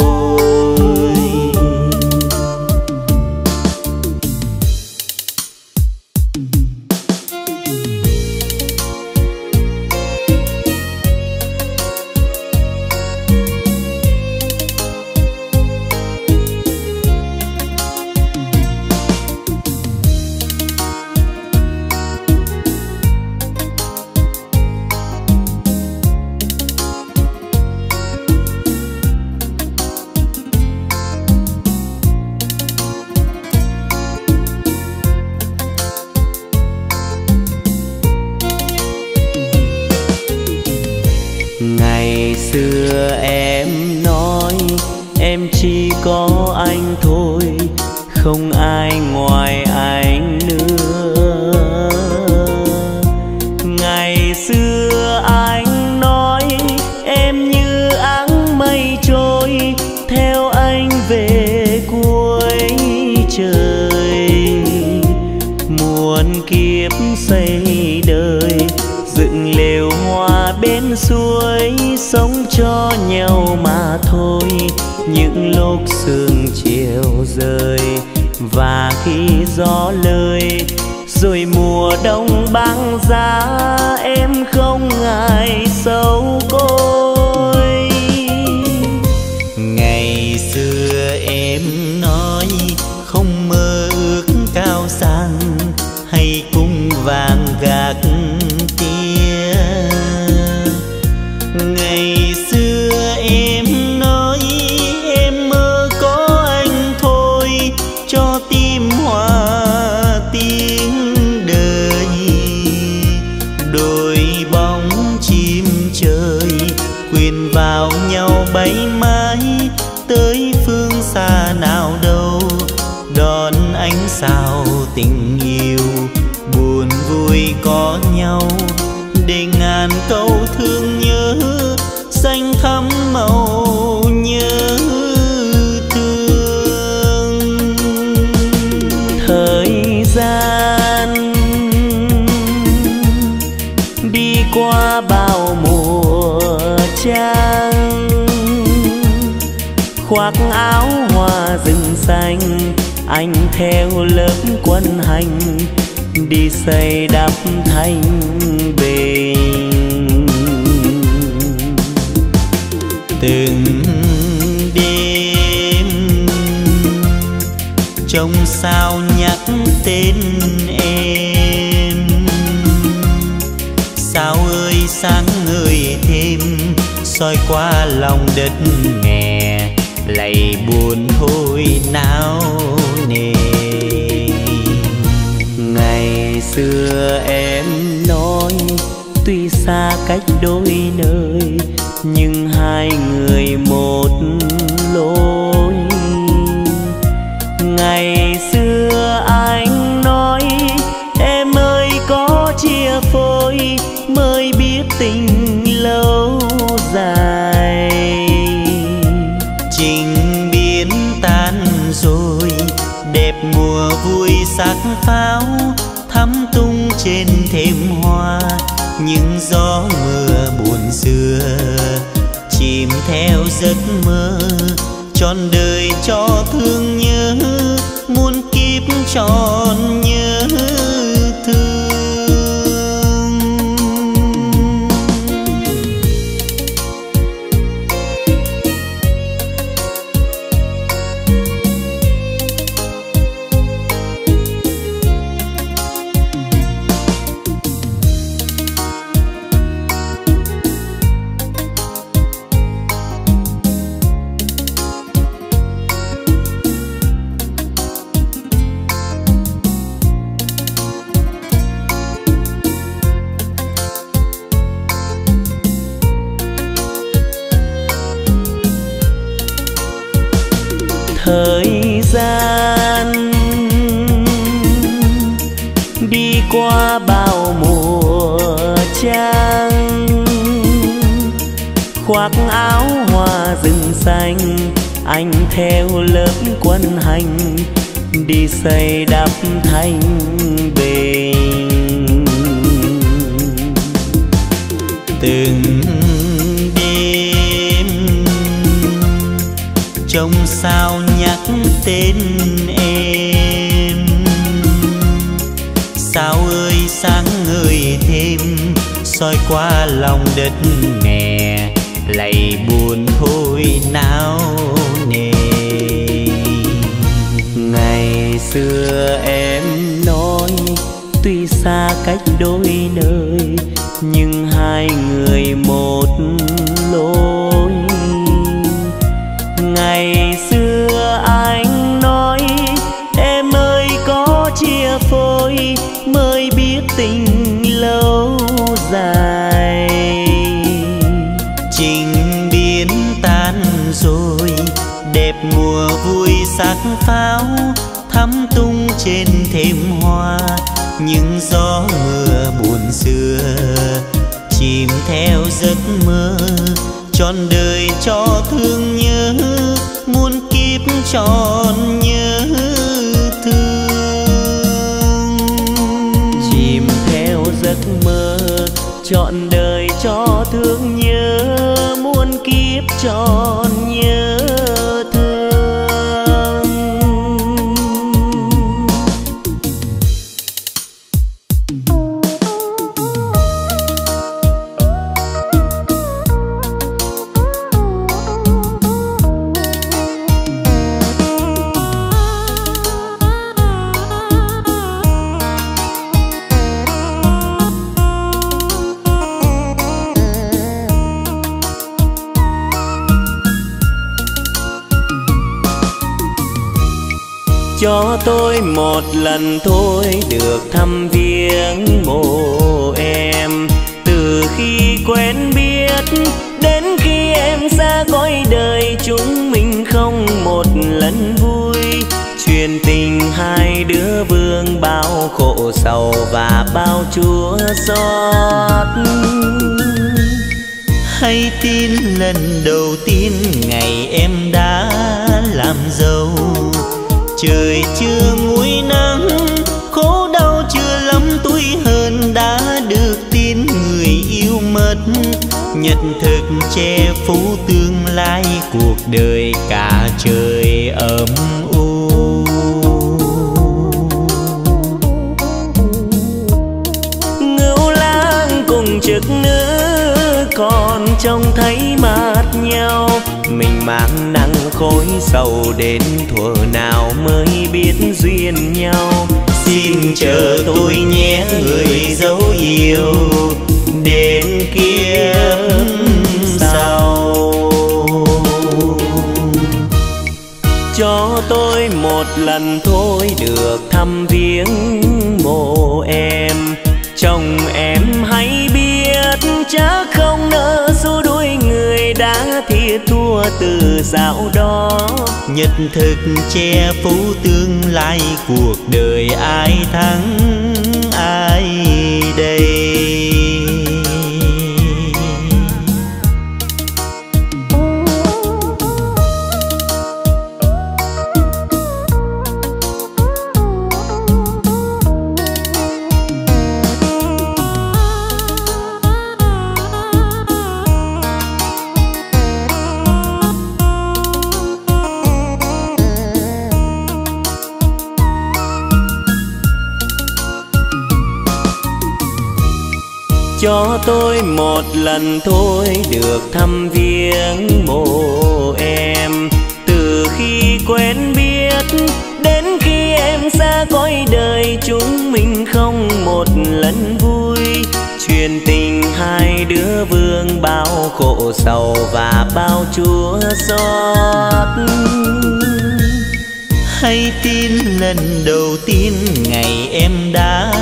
Anh theo lớp quân hành đi xây đắp Thanh Bình. Từng đêm trông sao nhắc tên em, sao ơi sáng ngời thêm soi qua lòng đất nghè. lầy buồn thôi nao nề. Ngày xưa em nói tuy xa cách đôi nơi, nhưng hai người một lối. Ngày xưa anh nói em ơi có chia phôi mới biết tình lâu dài. Tình biến tan rồi, đẹp mùa vui sắc pháo thắm tung trên thềm hoa. Những gió mưa buồn xưa chìm theo giấc mơ, trọn đời cho thương nhớ, muôn kiếp tròn nhớ thương. Thời gian đi qua bao mùa trăng, khoác áo hoa rừng xanh, anh theo lớp quân hành đi xây đắp Thanh Bình. Từng trong sao nhắc tên em, sao ơi sáng ngời thêm, soi qua lòng đất mẹ lạy buồn thôi nao nề. Ngày xưa em nói tuy xa cách đôi nơi, nhưng hai người một lối. Ngày xưa anh nói em ơi có chia phôi mới biết tình lâu dài. Tình biến tan rồi, đẹp mùa vui sắc pháo thắm tung trên thềm hoa. Những gió mưa buồn xưa chìm theo giấc mơ, trọn đời cho thương nhớ, muôn kiếp tròn nhớ thương. Chìm theo giấc mơ, trọn đời cho thương nhớ, muôn kiếp tròn nhớ thương. Cho tôi một lần thôi được thăm viếng mộ em, từ khi quen biết đến khi em ra cõi đời, chúng mình không một lần vui. Chuyện tình hai đứa vương bao khổ sầu và bao chua xót. Hay tin lần đầu tiên ngày em đã làm dâu, trời chưa nguôi nắng, khổ đau chưa lắm tuổi hơn đã được tin người yêu mất. Nhận thực che phủ tương lai, cuộc đời cả trời ấm u. Ngưu lang cùng trực nữ, còn trông thấy mặt nhau. Mình mang nắng khối sầu đến thuở nào mới biết duyên nhau. Xin chờ tôi nhé người dấu yêu, đến kiếp sau. tôi một lần thôi được thăm viếng mộ em. Chồng em hãy biết chắc không nỡ xua đuổi người đã thìa thua từ dạo đó. Nhật thực che phủ tương lai cuộc đời ai thắng ai đây. Cho tôi một lần thôi được thăm viếng mộ em. Từ khi quen biết đến khi em xa cõi đời, chúng mình không một lần vui. Chuyện tình hai đứa vương bao khổ sầu và bao chua xót. Hãy tin lần đầu tiên ngày em đã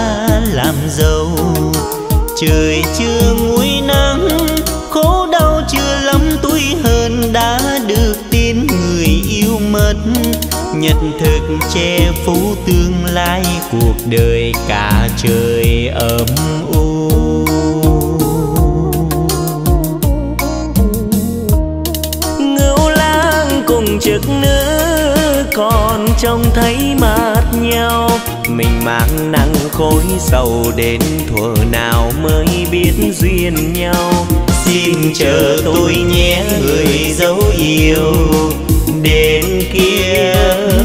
làm dâu. Trời chưa nguôi nắng, khổ đau chưa lắm tuổi hơn đã được tin người yêu mất. Nhật thực che phủ tương lai cuộc đời cả trời ấm u. Ngưu lang cùng trực nữ còn trông thấy mặt nhau. Mình mang nắng khối sầu đến thuở nào mới biết duyên nhau. Xin chờ tôi nhé người dấu yêu đến kiếp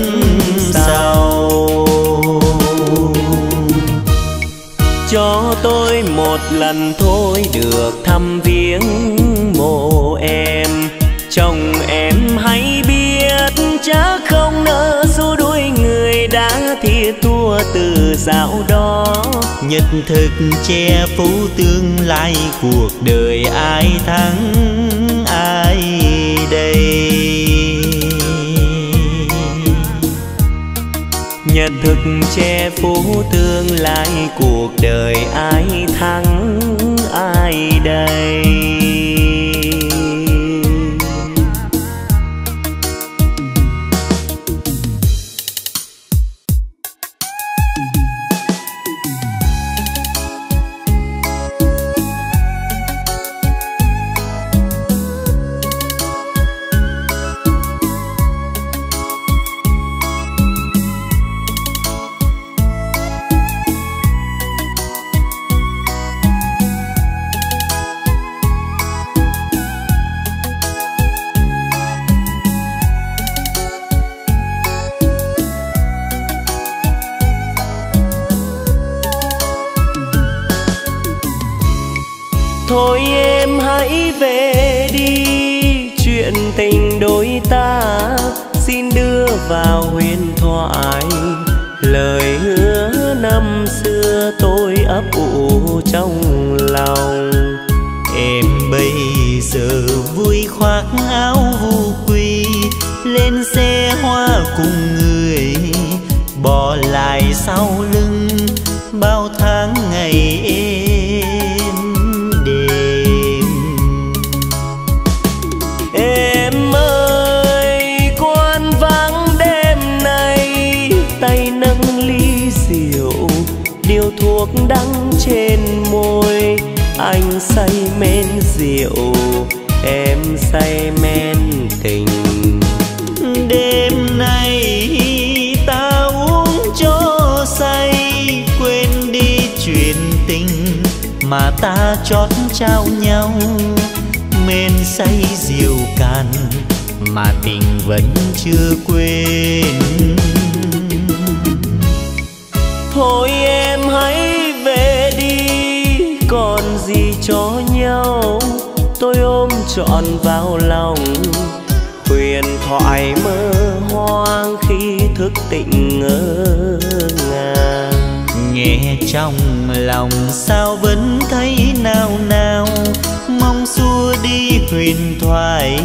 sau. Cho tôi một lần thôi được thăm viếng mộ em. Chồng em hãy biết chắc không nỡ xua đuổi người đã thìa thua từ dạo đó. Nhật thực che phủ tương lai cuộc đời ai thắng ai đây. Nhật thực che phủ tương lai cuộc đời ai thắng ai đây. Thôi em hãy về đi, chuyện tình đôi ta xin đưa vào huyền thoại. Lời hứa năm xưa tôi ấp ủ trong lòng. Em bây giờ vui khoác áo vu quy, lên xe hoa cùng người, bỏ lại sau lưng bao tháng ngày em. Thuốc đắng trên môi, anh say men rượu, em say men tình. Đêm nay ta uống cho say, quên đi chuyện tình mà ta chót trao nhau. Men say rượu cạn mà tình vẫn chưa quên. Thôi em hãy về đi, còn gì cho nhau, tôi ôm trọn vào lòng. Huyền thoại mơ hoang khi thức tỉnh ngỡ ngàng. Nghe trong lòng sao vẫn thấy nao nao, mong xua đi huyền thoại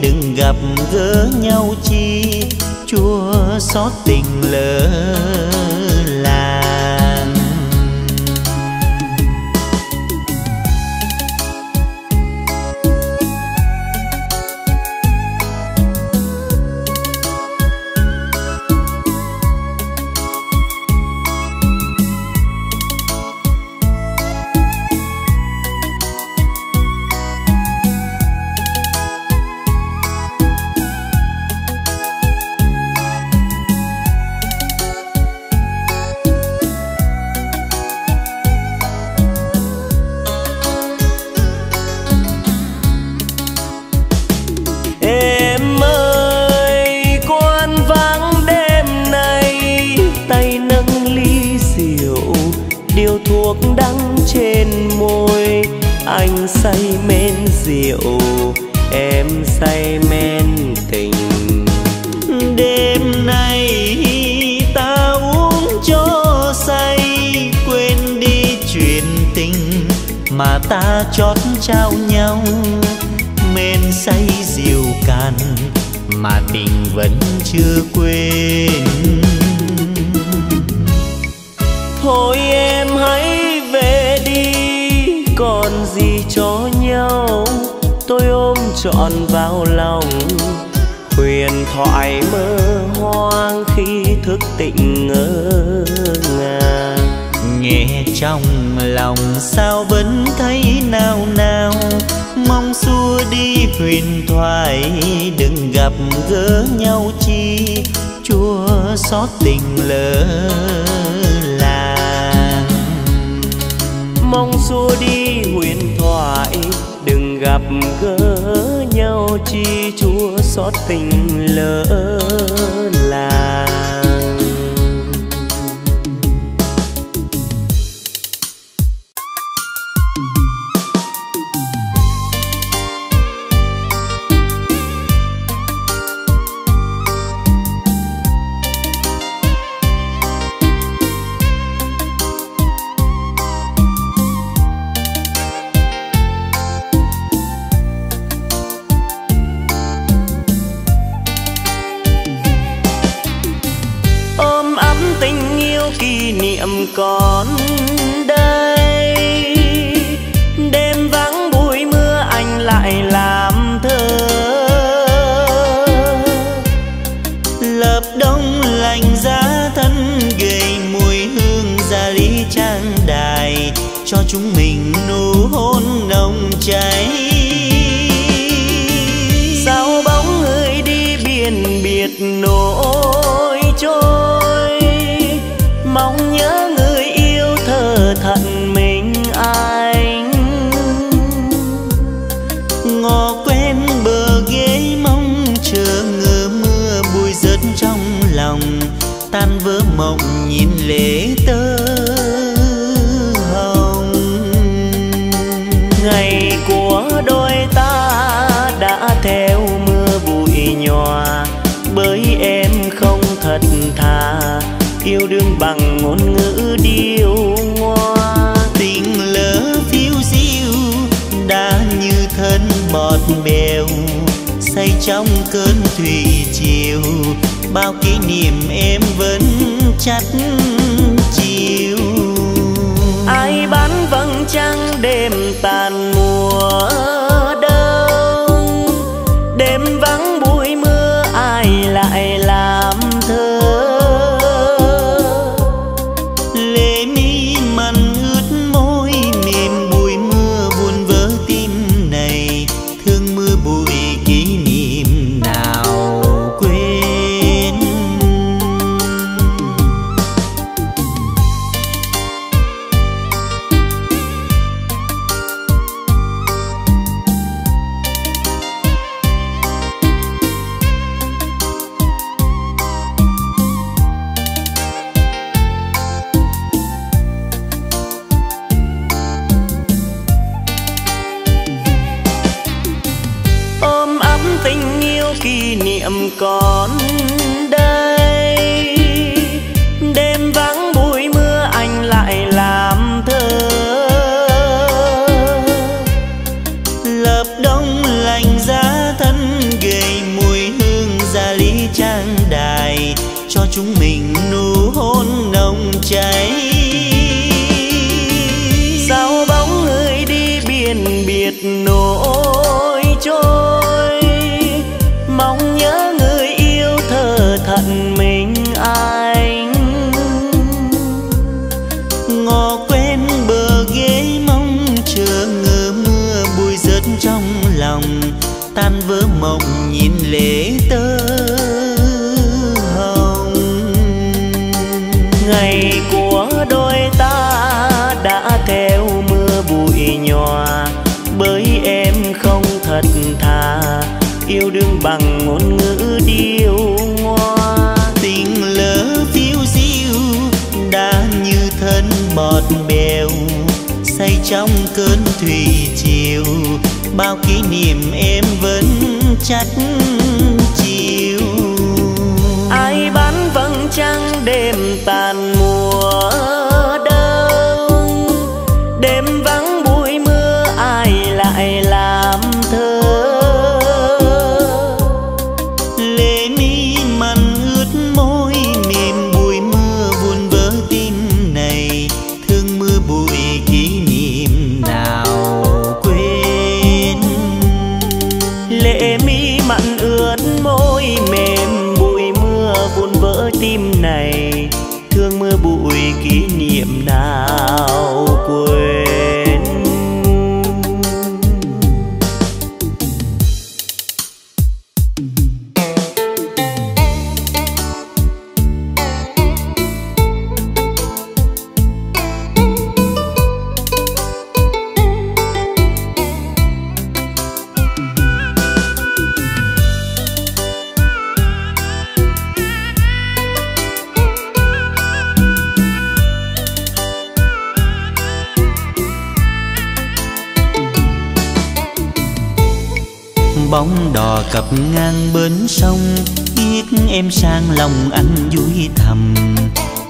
đừng gặp gỡ nhau chi. chua xót tình lỡ làng. Anh say men rượu, em say men tình. Đêm nay ta uống cho say, quên đi chuyện tình mà ta chót trao nhau. Men say rượu cạn mà tình vẫn chưa quên. Thôi em hãy còn gì cho nhau, tôi ôm trọn vào lòng. Huyền thoại mơ hoang khi thức tỉnh ngỡ ngàng. Nghe trong lòng sao vẫn thấy nao nao, mong xua đi huyền thoại đừng gặp gỡ nhau chi. Chua xót tình lỡ làng, mong xua đi huyền thoại đừng gặp gỡ nhau chi. Chua xót tình lỡ làng. Còn đây đêm vắng bụi mưa anh lại làm thơ, lớp đông lạnh giá thân gầy mùi hương gia lý trang đài cho chúng mình nụ hôn nồng cháy. Sao bóng người đi biển biệt nỗi trôi, mong nhớ thận mình anh ngò quen bờ ghế mong chờ ngờ mưa bụi rớt trong lòng tan vỡ mộng nhìn lệ tơ hồng. Ngày của đôi ta đã theo mưa bụi nhòa, bởi em không thật thà yêu đương bằng ngôn ngữ điêu ngoa. Tình lỡ phiêu diêu đã như thân bọt bèo, say trong cơn thủy chiều bao kỷ niệm em vẫn chắt chiều. Ai bán vầng trăng đêm tàn mùa đông, đêm vắng bụi mưa ai lại làm thơ, còn đây đêm vắng bụi mưa anh lại làm thơ, lớp đông lạnh giá thân gầy mùi hương gia lý trang đài mình nụ hôn nồng cháy. Sao bóng người đi biển biệt nỗi trôi, mong nhớ người yêu thơ thận mình anh. Ngò quên bờ ghế mong chờ ngờ mưa bụi rớt trong lòng, tan vỡ mộng nhìn lệ tơ hồng. Ngày của đôi ta đã theo mưa bụi nhòa, bởi em không thật thà yêu đương bằng ngôn ngữ điêu ngoa. Tình lỡ phiêu diêu đã như thân bọt bèo, say trong cơn thủy triều, bao kỷ niệm em vẫn chắt chiều. Ai bán vầng trăng đêm tàn mùa đông, đêm vắng bụi mưa ai lại làm thơ. Lệ mi mặn ướt môi mềm bụi mưa buồn vỡ tim này, thương mưa bụi kỷ niệm nào quên. Lệ mi mặn ướt môi mềm bụi mưa buồn vỡ tim này, thương mưa bụi kỷ niệm nào quên. Bóng đò cập ngang bến sông, viết em sang lòng anh vui thầm.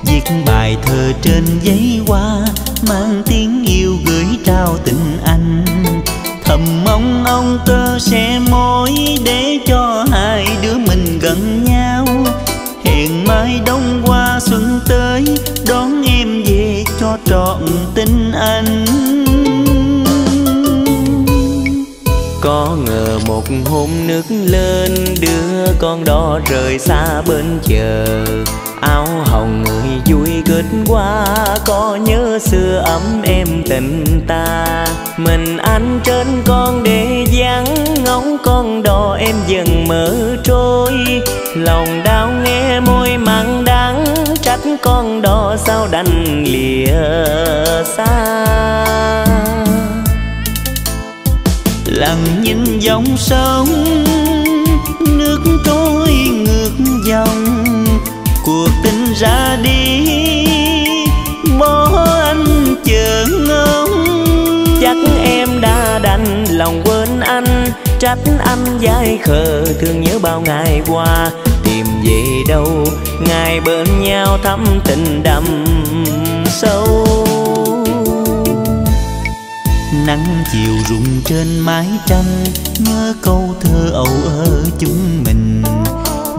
Viết bài thơ trên giấy hoa, mang tiếng yêu gửi trao tình anh. Thầm mong ông tơ sẽ mối, để cho hai đứa mình gần nhau. Hẹn mai đông qua xuân tới, đón em về cho trọn tình anh. Có ngờ một hôm nước lên, đưa con đò rời xa bên chờ. Áo hồng người vui kết qua, có nhớ xưa ấm em tình ta. Mình anh trên con đê vắng, ngóng con đò em dần mở trôi. Lòng đau nghe môi mặn đắng, trách con đò sao đành lìa xa. Lặng nhìn dòng sông, nước trôi ngược dòng. Cuộc tình ra đi, bỏ anh chờ ngóng. Chắc em đã đành lòng quên anh, trách anh dai khờ thương nhớ bao ngày qua. Tìm về đâu, ngày bên nhau thắm tình đậm sâu. Nắng chiều rụng trên mái tranh, nhớ câu thơ âu ở chúng mình.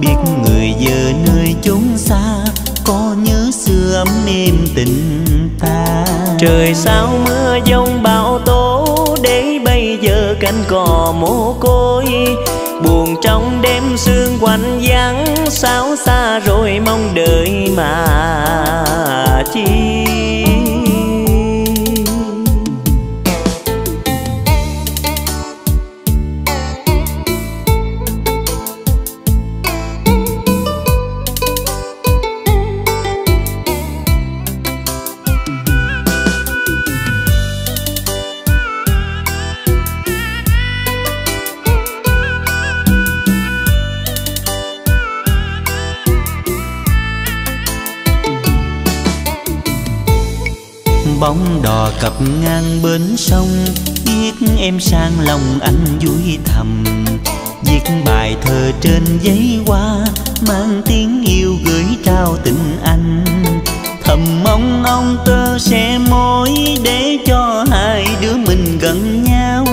Biết người giờ nơi chốn xa, có nhớ xưa ấm êm tình ta. Trời sao mưa giông bão tố, để bây giờ cánh cò mồ côi. Buồn trong đêm sương quạnh vắng, sao xa rồi mong đợi mà chi. Bóng đò cập ngang bến sông, viết em sang lòng anh vui thầm. Viết bài thơ trên giấy hoa, mang tiếng yêu gửi trao tình anh. Thầm mong ông tơ sẽ mối, để cho hai đứa mình gần nhau.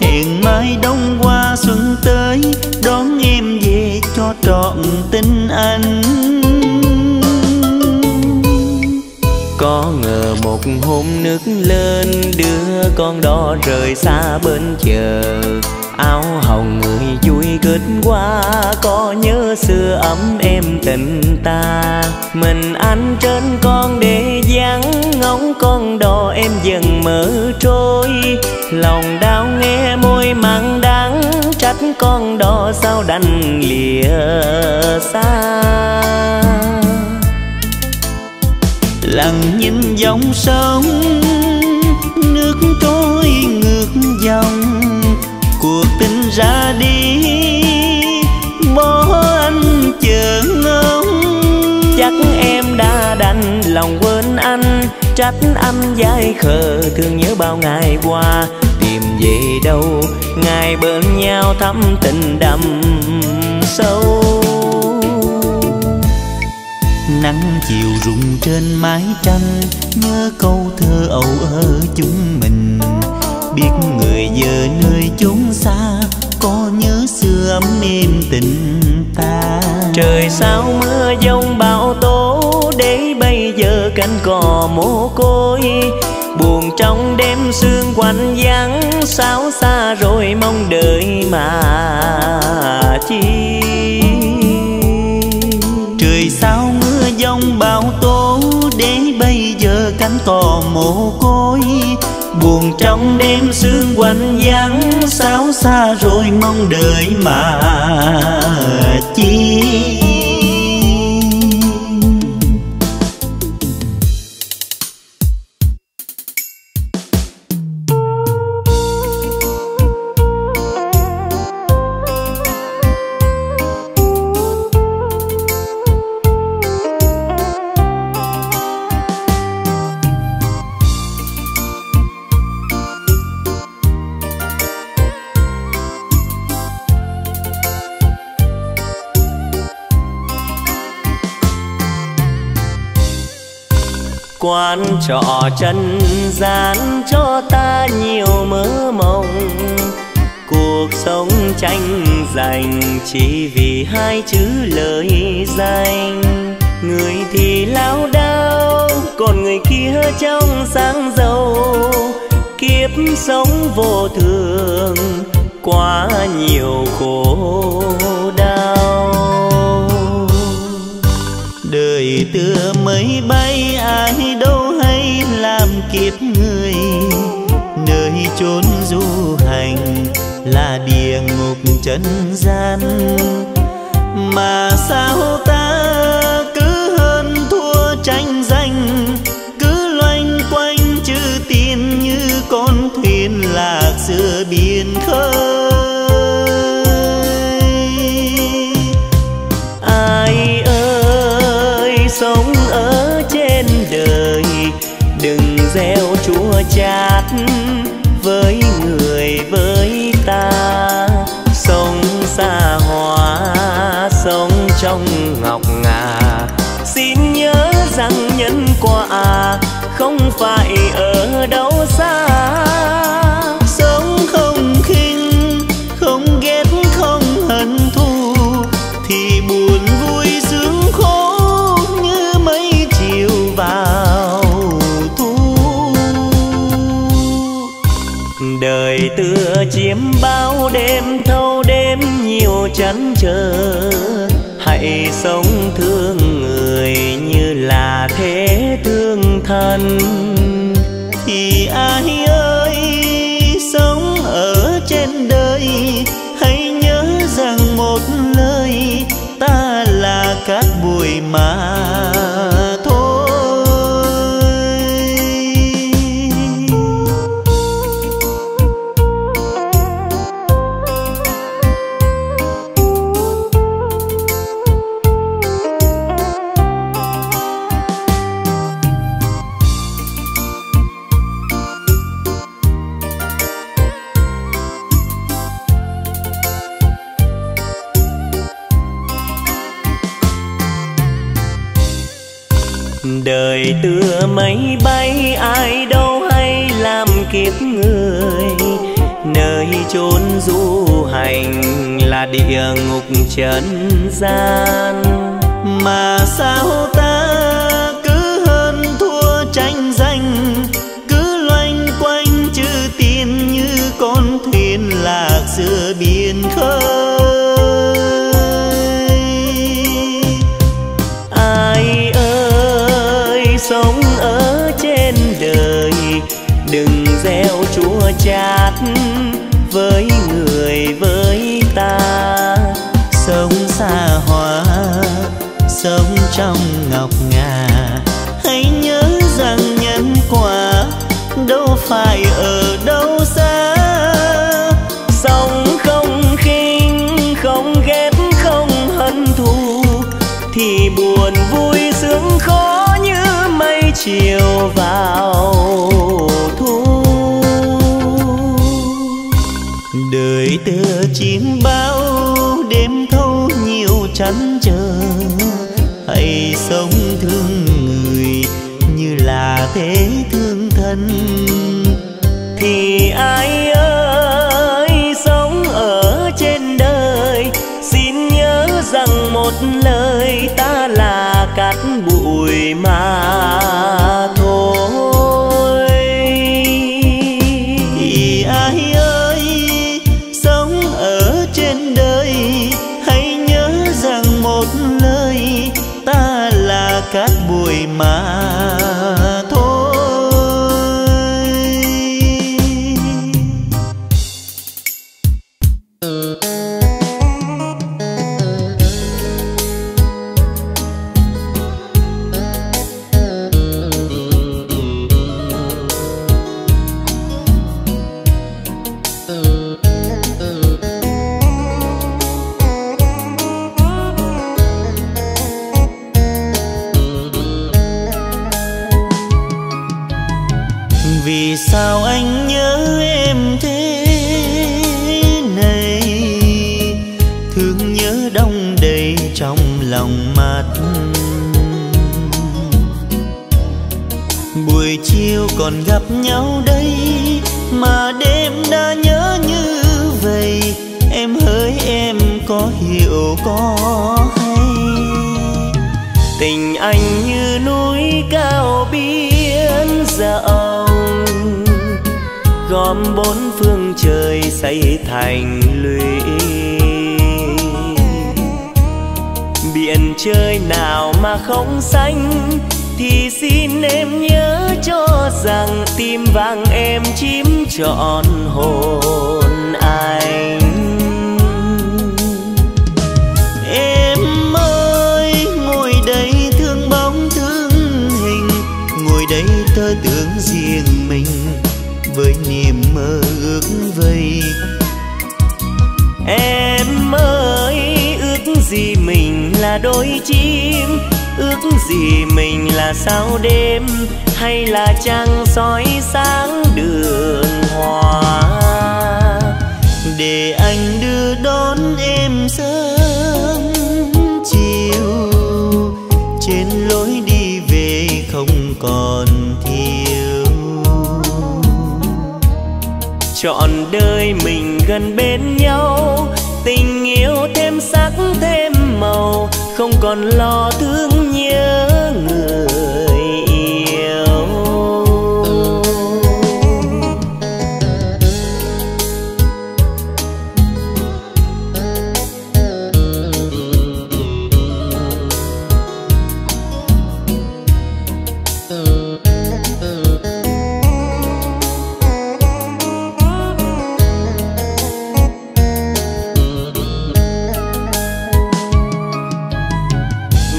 Hẹn mai đông qua xuân tới, đón em về cho trọn tình anh. Có ngờ một hôm nước lên đưa con đó rời xa bên chờ. Áo hồng người vui kết qua, có nhớ xưa ấm em tình ta. Mình anh trên con để vắng ngóng con đò em dần mở trôi. Lòng đau nghe môi mặn đắng, trách con đò sao đành lìa xa. Lặng nhìn dòng sông, nước trôi ngược dòng. Cuộc tình ra đi, bỏ anh chờ ngóng. Chắc em đã đành lòng quên anh, trách anh dại khờ thương nhớ bao ngày qua. Tìm về đâu, ngày bên nhau thắm tình đậm sâu. Nắng chiều rụng trên mái tranh, nhớ câu thơ âu ở chúng mình. Biết người giờ nơi chốn xa, có nhớ xưa ấm êm tình ta. Trời sao mưa giông bão tố, để bây giờ cánh cò mồ côi. Buồn trong đêm sương quạnh vắng, sao xa rồi mong đợi mà chi. Trời sao mưa giông bão tố, để bây giờ cánh cò mồ côi. Buồn trong đêm sương quạnh vắng, sao xa rồi mong đợi mà chi. Quán trọ trần gian cho ta nhiều mơ mộng, cuộc sống tranh giành chỉ vì hai chữ lời danh. Người thì lao đao, còn người kia trong sáng giàu. Kiếp sống vô thường, quá nhiều khổ đau. Đời tựa mây bay, ai đâu hay làm kiếp người. Nơi chốn du hành là địa ngục trần gian. Mà sao ta cứ hơn thua tranh giành, cứ loanh quanh chữ tiền như con thuyền lạc giữa biển khơi. Ai sống ở trên đời đừng gieo chua chát với người với ta. Sống xa hoa, sống trong ngọc ngà, xin nhớ rằng nhân quả không phải ở đâu xa. Sống không khinh, không ghét, không hận thù, thì buồn vui sướng khổ vào thu. Đời tựa chiếm bao đêm thâu đêm nhiều chán chờ. Hãy sống thương người như là thế thương thân. Thì ai ơi sống ở trên đời, hãy nhớ rằng một lời ta là cát bụi mà. Đời tựa mây bay, ai đâu hay làm kiếp người. Nơi chốn du hành là địa ngục trần gian. Mà sao ta cứ hơn thua chát với người với ta, sống xa hoa sống trong ngọc ngà. Hãy nhớ rằng nhân quả đâu phải ở đâu xa, sống không khinh không ghét không hận thù, thì buồn vui sướng khó như mây chiều vào thu. Đời tựa chim bao đêm thâu nhiều chăn trở, hãy sống thương người như là thế thương thân. Thì ai ơi sống ở trên đời, xin nhớ rằng một lời ta là cát bụi mà thôi. Thì ai ơi sống ở trên đời, hãy nhớ rằng một lời ta là cát bụi mà còn gặp nhau đây, mà đêm đã nhớ như vậy. Em hỡi em có hiểu có hay, tình anh như núi cao biến dòng, gom bốn phương trời xây thành lũy. Biển chơi nào mà không xanh, thì xin em nhớ cho rằng tim vàng em chiếm trọn hồn anh. Em ơi ngồi đây thương bóng thương hình, ngồi đây thơ tưởng riêng mình với niềm mơ ước vây. Em ơi ước gì mình là đôi chim, ước gì mình là sao đêm, hay là trăng soi sáng đường hoa, để anh đưa đón em sớm chiều trên lối đi về không còn thiếu. Trọn đời mình gần bên nhau, tình yêu thêm sắc thêm màu, không còn lo thương nhớ người yêu.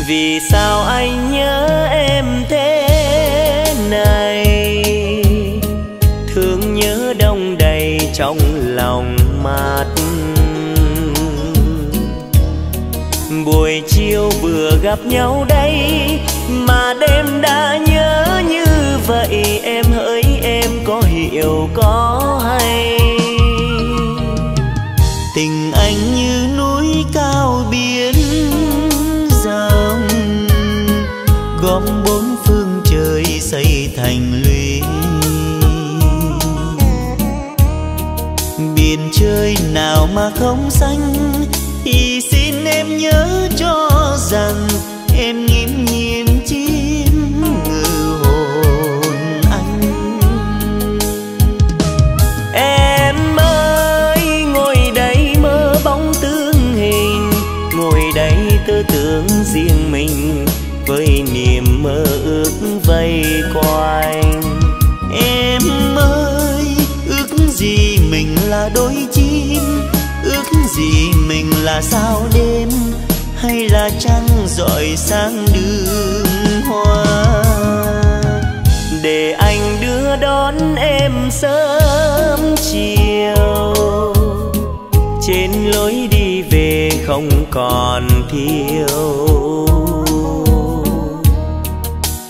Vì sao anh nhớ em thế này, thương nhớ đông đầy trong lòng mát. Buổi chiều vừa gặp nhau đây, mà đêm đã nhớ như vậy. Em hỡi em có hiểu có hay, tình anh như núi cao biển, gom bốn phương trời xây thành lũy. Biển chơi nào mà không xanh, thì xin em nhớ cho rằng em nghiễm nhiên chiếm ngự hồn anh. Em ơi ngồi đây mơ bóng tương hình, ngồi đây tư tưởng riêng mình với niềm mơ ước vây quanh. Em ơi ước gì là đôi chim, ước gì mình là sao đêm hay là trăng rọi sang đường hoa, để anh đưa đón em sớm chiều trên lối đi về không còn thiếu.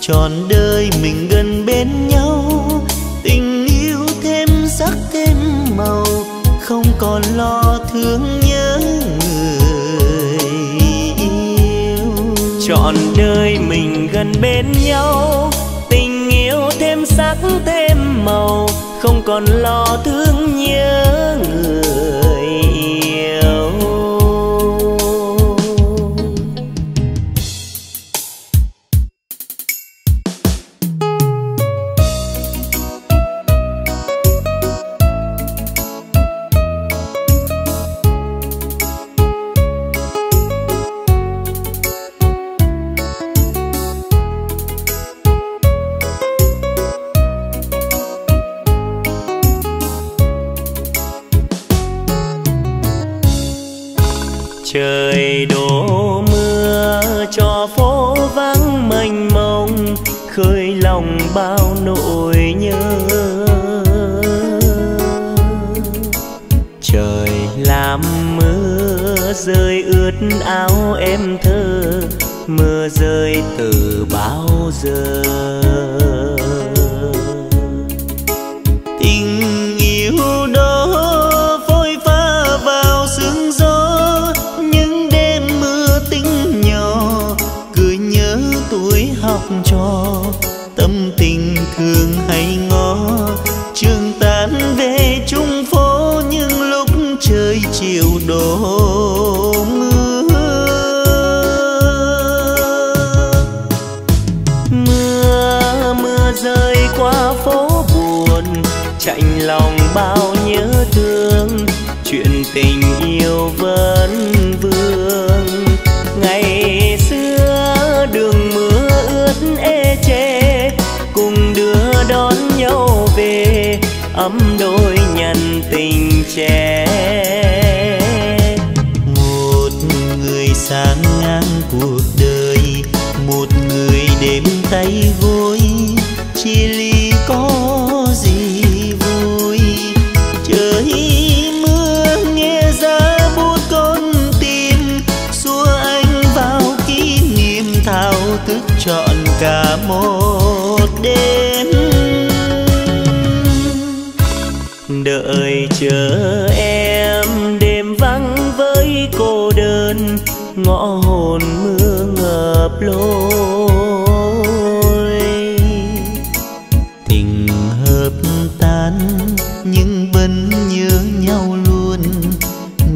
Trọn đời mình gần bên nhau, tình yêu thêm sắc thêm màu, không còn lo thương nhớ người yêu. Trọn đời mình gần bên nhau, tình yêu thêm sắc thêm màu, không còn lo thương nhớ người yêu. Trời đổ mưa cho phố vắng mênh mông, khơi lòng bao nỗi nhớ. Trời làm mưa rơi ướt áo em thơ, mưa rơi từ bao giờ. Tình yêu đó cho tâm tình thường hay ngó, trường tan về chung phố những lúc trời chiều đổ mưa. Mưa rơi qua phố buồn, chạnh lòng bao nhớ thương, chuyện tình yêu vẫn vương. Ngày xưa đường mưa ê chê cùng đưa đón nhau về, ấm đôi nhân tình trẻ. Một người sang ngang cuộc đời, một người đếm tay vui, chia ly có gì vui. Trời mưa nghe ra buốt con tim, xua anh vào kỷ niệm thao thức trọn cả một đêm. Đợi chờ em đêm vắng với cô đơn, ngõ hồn mưa ngập lối. Tình hợp tan nhưng vẫn nhớ nhau luôn,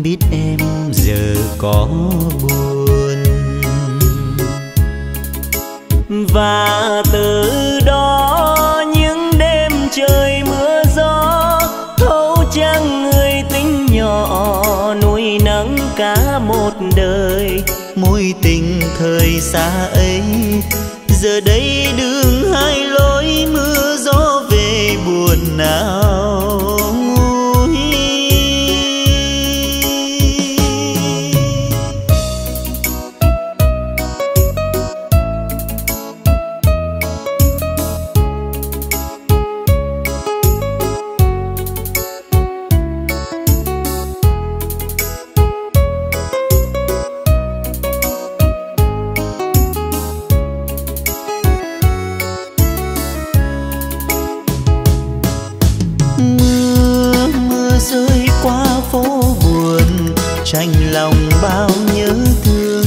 biết em giờ có buồn. Và từ đó những đêm trời mưa gió, thấu trang người tính nhỏ, nuôi nắng cả một đời. Mối tình thời xa ấy giờ đây đường hai lối, mưa gió về buồn nào nguôi. Tranh lòng bao nhớ thương,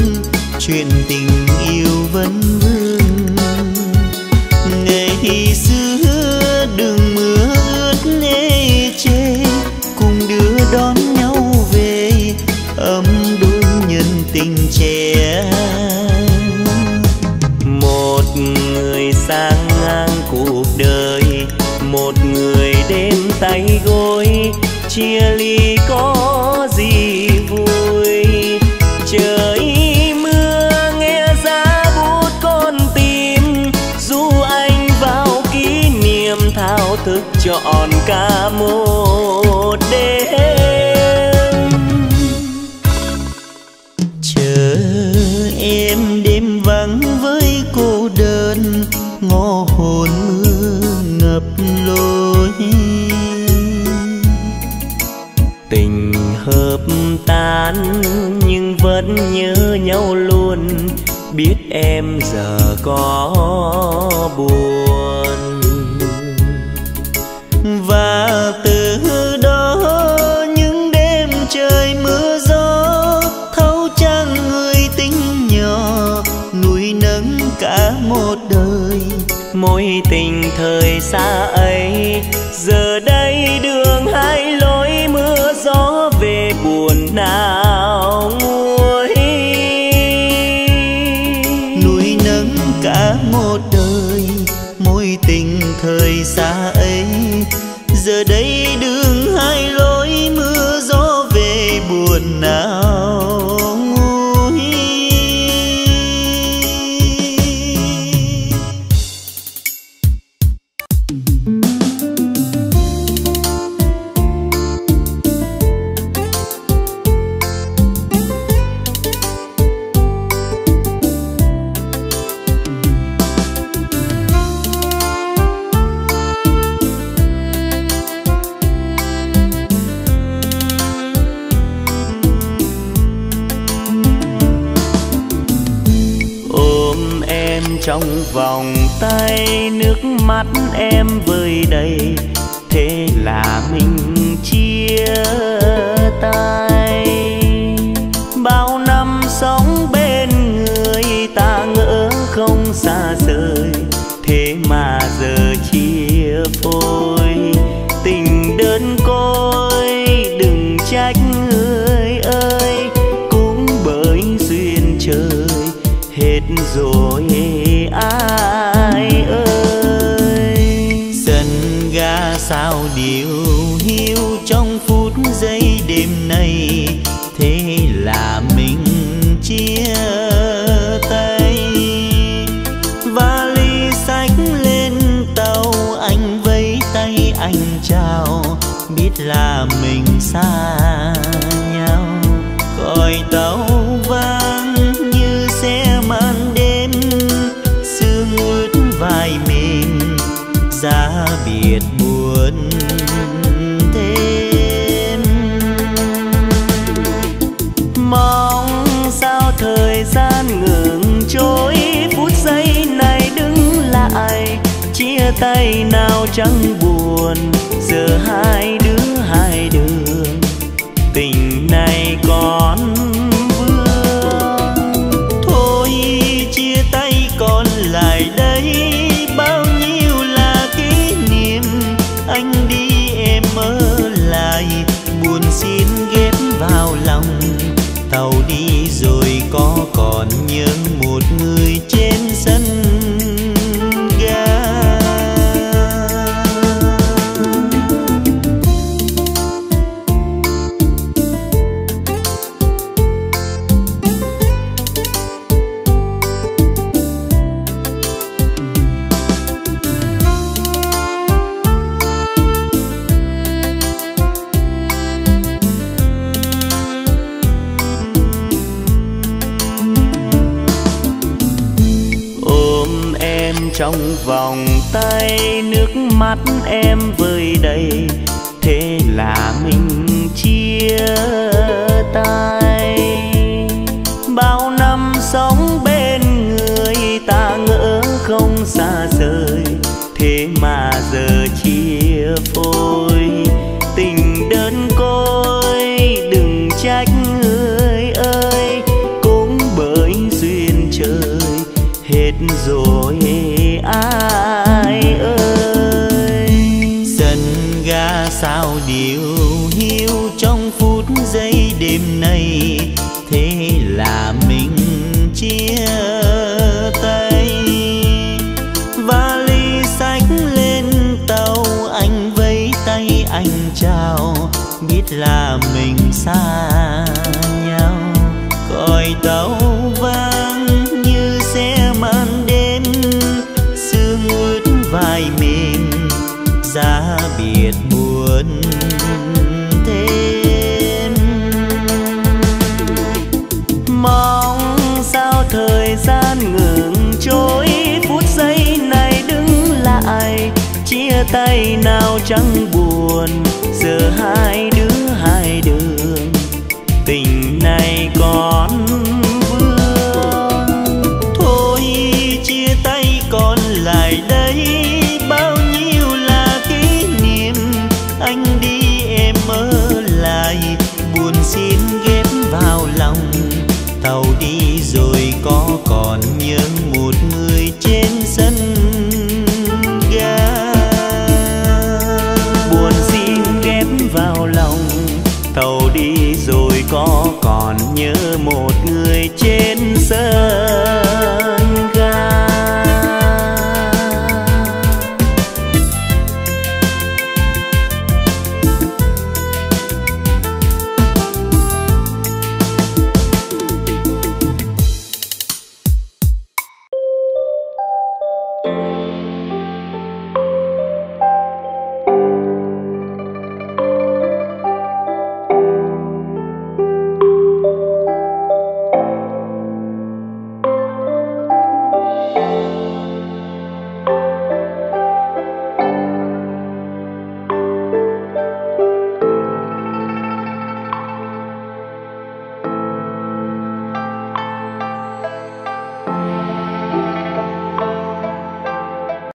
chuyện tình yêu vẫn vương. Ngày xưa đường mưa ướt ê chê, cùng đưa đón nhau về, ấm đôi nhân tình trẻ. Một người sang ngang cuộc đời, một người đêm tay gối, chia ly có gì vui. Trời mưa nghe giá buốt con tim, du anh vào kỷ niệm thao thức trọn cả một đêm. ngô hồn hương ngập lối. Tình hợp tan nhưng vẫn nhớ nhau luôn, biết em giờ có buồn. Và từ đó những đêm trời mưa gió thấu trăng người tính nhỏ, nuôi nấng cả một đời. Mối tình thời xa ấy giờ đây đường hai lối, mưa gió về buồn nào nguôi. Nuôi nấng cả một đời, mối tình thời xa ấy giờ đây đường hai lối, mưa gió về buồn nào. Trong vòng tay nước mắt em vơi đầy, thế là mình chia tay. Bao năm sống bên người ta ngỡ không xa rời, thế mà giờ chia phôi. Tình đơn côi đừng trách người ơi, cũng bởi duyên trời hết rồi ai ơi. Sân ga sao điều hiu trong phút giây đêm nay, thế là mình chia tay. Vali sách lên tàu, anh vẫy tay anh chào, biết là mình xa nhau. Còi tàu vang như xe mang đêm, sương ướt vai mình giá biệt buồn thêm. Mong sao thời gian ngừng trôi, phút giây này đứng lại, chia tay nào chẳng buồn. Giờ hai đứa hai đường, tình này còn vương. Thôi chia tay còn lại đây, bao nhiêu là kỷ niệm. Anh đi em ở lại, buồn xin ghép vào lòng. Tàu đi rồi có còn nhớ một người trên sân ga. Trong vòng tay nước mắt em vơi đầy, thế là mình chia tay. Bao năm sống bên người ta ngỡ không xa rời, thế mà giờ chia phôi. Tình đơn côi đừng trách người ơi, cũng bởi duyên trời hết rồi ai ơi. Sân ga sao điều hiu trong phút giây đêm nay, thế là mình chia tay. Vali sách lên tàu, anh vẫy tay anh chào, biết là mình xa nhau. Còi tàu vang như xe mang đêm, sương ướt vai mình giá biệt buồn thêm. Mong sao thời gian ngừng trôi, phút giây này chia tay nào chẳng buồn, giờ hai đứa hai đường, tình này còn